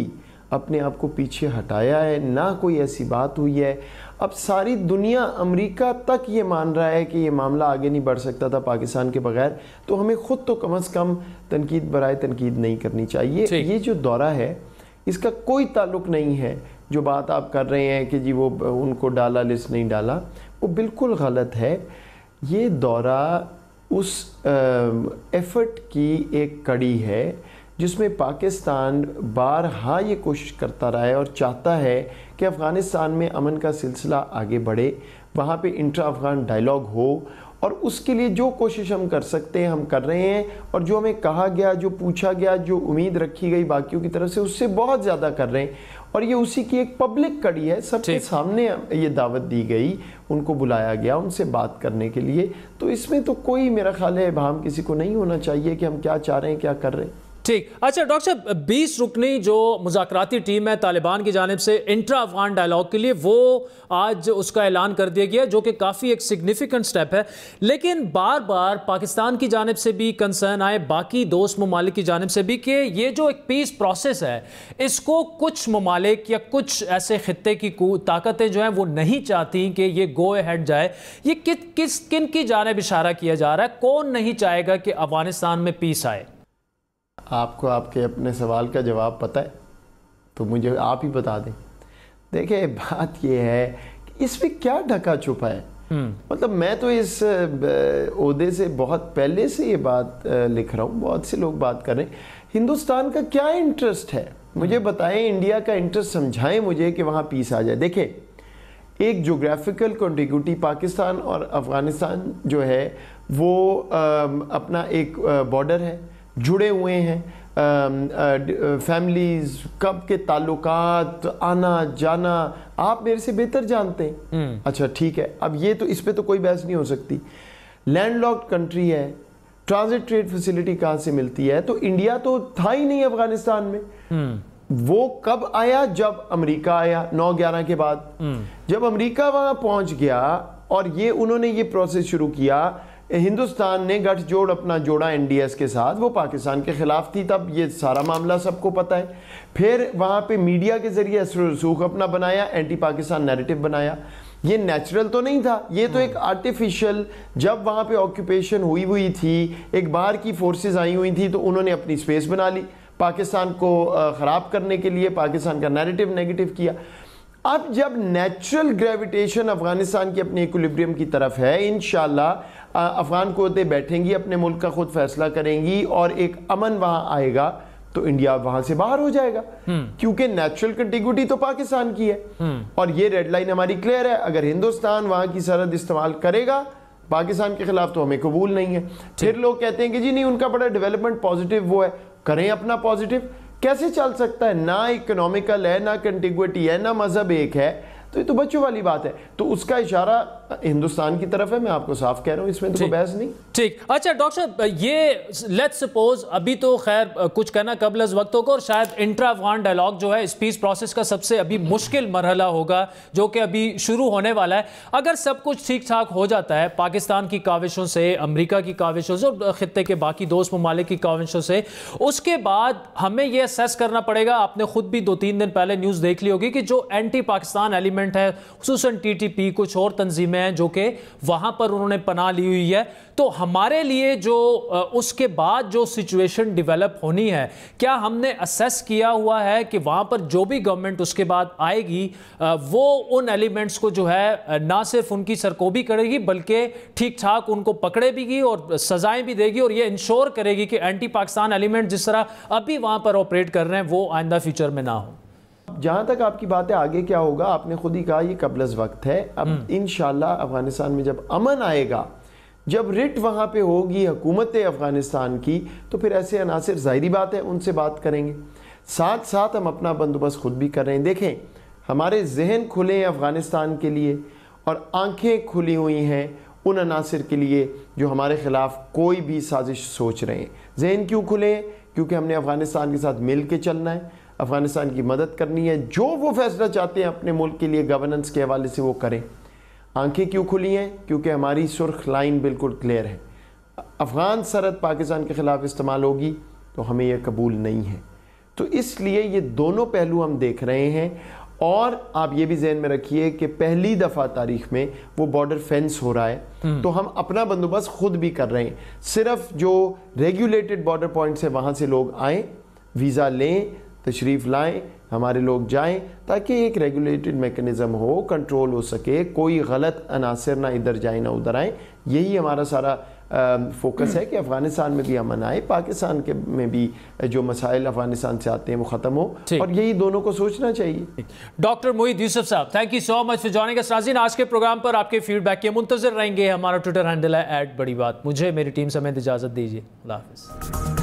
अपने आप को पीछे हटाया है, ना कोई ऐसी बात हुई है। अब सारी दुनिया, अमेरिका तक ये मान रहा है कि ये मामला आगे नहीं बढ़ सकता था पाकिस्तान के बगैर, तो हमें ख़ुद तो कम अज़ कम तनकीद बराए तनकीद नहीं करनी चाहिए। ये जो दौरा है इसका कोई ताल्लुक़ नहीं है, जो बात आप कर रहे हैं कि जी वो उनको डाला लिस्ट नहीं डाला, वो बिल्कुल गलत है। ये दौरा उस एफ़र्ट की एक कड़ी है जिसमें पाकिस्तान बारहा ये कोशिश करता रहा है और चाहता है कि अफ़गानिस्तान में अमन का सिलसिला आगे बढ़े, वहाँ पे इंट्रा अफ़गान डायलॉग हो, और उसके लिए जो कोशिश हम कर सकते हैं हम कर रहे हैं, और जो हमें कहा गया, जो पूछा गया, जो उम्मीद रखी गई बाकियों की तरफ से, उससे बहुत ज़्यादा कर रहे हैं। और ये उसी की एक पब्लिक कड़ी है, सबके सामने ये दावत दी गई, उनको बुलाया गया उनसे बात करने के लिए, तो इसमें तो कोई मेरा ख्याल है भाम किसी को नहीं होना चाहिए कि हम क्या चाह रहे हैं क्या कर रहे हैं। ठीक, अच्छा डॉक्टर साहब, बीस रुकनी जो मुज़ाकराती टीम है तालिबान की जानिब से इंट्रा अफगान डायलॉग के लिए, वो आज उसका ऐलान कर दिया गया, जो कि काफ़ी एक सिग्निफिकेंट स्टेप है, लेकिन बार बार पाकिस्तान की जानिब से भी कंसर्न आए, बाकी दोस्त ममालिक की जानिब से भी, कि ये जो एक पीस प्रोसेस है इसको कुछ ममालिक या कुछ ऐसे खित्ते की ताकतें जो हैं वो नहीं चाहती कि ये गो अहेड जाए। ये कि, किस किन की जानिब इशारा किया जा रहा है, कौन नहीं चाहेगा कि अफगानिस्तान में पीस आए? आपको आपके अपने सवाल का जवाब पता है तो मुझे आप ही बता दें। देखिए, बात यह है कि इसमें क्या ढका छुपा है, मतलब मैं तो इस ओहदे से बहुत पहले से ये बात लिख रहा हूँ, बहुत से लोग बात कर रहे हैं हिंदुस्तान का क्या इंटरेस्ट है, मुझे बताएं, इंडिया का इंटरेस्ट समझाएं मुझे कि वहाँ पीस आ जाए। देखिए, एक ज्योग्राफिकल कॉन्टिग्यूटी पाकिस्तान और अफगानिस्तान जो है वो आ, अपना एक बॉर्डर है, जुड़े हुए हैं, फैमिलीज़, कब के ताल्लुकात, आना जाना, आप मेरे से बेहतर जानते हैं। अच्छा ठीक है, अब ये तो इस पे तो कोई बहस नहीं हो सकती, लैंडलॉक्ड कंट्री है, ट्रांजिट ट्रेड फैसिलिटी कहाँ से मिलती है? तो इंडिया तो था ही नहीं अफगानिस्तान में। वो कब आया? जब अमेरिका आया नौ ग्यारह के बाद। जब अमेरिका वहां पहुंच गया और ये उन्होंने ये प्रोसेस शुरू किया, हिंदुस्तान ने गठजोड़ अपना जोड़ा एनडीएस के साथ, वो पाकिस्तान के खिलाफ थी तब, ये सारा मामला सबको पता है। फिर वहाँ पे मीडिया के जरिए असर रसूख अपना बनाया, एंटी पाकिस्तान नैरेटिव बनाया। ये नेचुरल तो नहीं था, ये तो एक आर्टिफिशियल, जब वहाँ पे ऑक्यूपेशन हुई हुई थी, एक बाहर की फोर्सेस आई हुई थी, तो उन्होंने अपनी स्पेस बना ली पाकिस्तान को ख़राब करने के लिए, पाकिस्तान का नैरेटिव नेगेटिव किया। अब जब नेचुरल ग्रेविटेशन अफगानिस्तान की अपने इक्विलिब्रियम की तरफ है, इंशाल्लाह अफगान कुव्वतें बैठेंगी, अपने मुल्क का खुद फैसला करेंगी और एक अमन वहाँ आएगा, तो इंडिया वहां से बाहर हो जाएगा, क्योंकि नेचुरल कंटिग्यूटी तो पाकिस्तान की है और ये रेड लाइन हमारी क्लियर है। अगर हिंदुस्तान वहां की सरहद इस्तेमाल करेगा पाकिस्तान के खिलाफ तो हमें कबूल नहीं है। फिर लोग कहते हैं कि जी नहीं उनका बड़ा डेवलपमेंट पॉजिटिव वो है, करें अपना पॉजिटिव, कैसे चल सकता है? ना इकोनॉमिकल है, ना कंटिग्यूटी है, ना मजहब एक है, तो ये तो बच्चों वाली बात है। तो उसका इशारा हिंदुस्तान की तरफ है, मैं आपको साफ कह रहा हूँ, इसमें तो कोई बहस नहीं। ठीक, अच्छा डॉक्टर साहब, ये लेट्स सपोज, अभी तो खैर कुछ कहना कबल वक्त होगा और शायद इंट्रा अफगान डायलॉग जो है पीस प्रोसेस का सबसे अभी मुश्किल मरहला होगा जो कि अभी शुरू होने वाला है। अगर सब कुछ ठीक ठाक हो जाता है पाकिस्तान की काविशों से, अमरीका की काविशों से और खत्े के बाकी दोस्त ममालिक की काविशों से, उसके बाद हमें यह असेस करना पड़ेगा। आपने खुद भी दो तीन दिन पहले न्यूज़ देख ली होगी कि जो एंटी पाकिस्तान एलिमेंट है, खुसूसन टी टी पी, कुछ और तंजीमें जो कि वहां पर उन्होंने पनाह ली हुई है, तो हमारे लिए जो उसके बाद जो सिचुएशन डेवलप होनी है, क्या हमने असेस किया हुआ है कि वहां पर जो भी गवर्नमेंट उसके बाद आएगी वो उन एलिमेंट्स को जो है ना सिर्फ उनकी सरकोबी करेगी बल्कि ठीक ठाक उनको पकड़े भी की और सजाएं भी देगी और यह इंश्योर करेगी कि एंटी पाकिस्तान एलिमेंट जिस तरह अभी वहां पर ऑपरेट कर रहे हैं वो आइंदा फ्यूचर में ना हो? जहाँ तक आपकी बात है आगे क्या होगा, आपने खुद ही कहा ये कबलज़ वक्त है। अब इंशाल्लाह अफगानिस्तान में जब अमन आएगा, जब रिट वहाँ पे होगी हुकूमत अफगानिस्तान की, तो फिर ऐसे अनासर ज़ाहिरी बात है उनसे बात करेंगे, साथ साथ हम अपना बंदोबस्त खुद भी कर रहे हैं। देखें हमारे जहन खुले हैं अफगानिस्तान के लिए और आँखें खुली हुई हैं उन अनासर के लिए जो हमारे ख़िलाफ़ कोई भी साजिश सोच रहे हैं। जहन क्यों खुले हैं? क्योंकि हमने अफगानिस्तान के साथ मिल के चलना है, अफगानिस्तान की मदद करनी है, जो वो फैसला चाहते हैं अपने मुल्क के लिए गवर्नेंस के हवाले से वो करें। आंखें क्यों खुली हैं? क्योंकि हमारी सुर्ख लाइन बिल्कुल क्लियर है, अफगान सरहद पाकिस्तान के खिलाफ इस्तेमाल होगी तो हमें यह कबूल नहीं है। तो इसलिए ये दोनों पहलू हम देख रहे हैं और आप ये भी जहन में रखिए कि पहली दफ़ा तारीख में वो बॉर्डर फेंस हो रहा है, तो हम अपना बंदोबस्त खुद भी कर रहे हैं। सिर्फ जो रेगुलेटेड बॉर्डर पॉइंट्स हैं वहाँ से लोग आएँ, वीज़ा लें, तशरीफ़ लाएं, हमारे लोग जाएं, ताकि एक रेगुलेटेड मेकनिज़म हो, कंट्रोल हो सके, कोई गलत अनासर ना इधर जाए ना उधर आए। यही हमारा सारा फोकस है कि अफगानिस्तान में भी अमन आए, पाकिस्तान के में भी जो मसाइल अफगानिस्तान से आते हैं वो ख़त्म हो, और यही दोनों को सोचना चाहिए। डॉक्टर मोईद यूसुफ साहब, thank you so much for joining us. नाज़रीन, आज के प्रोग्राम पर आपके फीडबैक के मुंतज़िर रहेंगे। हमारा ट्विटर हैंडल है एट बड़ी बात। मुझे मेरी टीम समेत इजाज़त दीजिए, अल्लाह हाफ़िज़।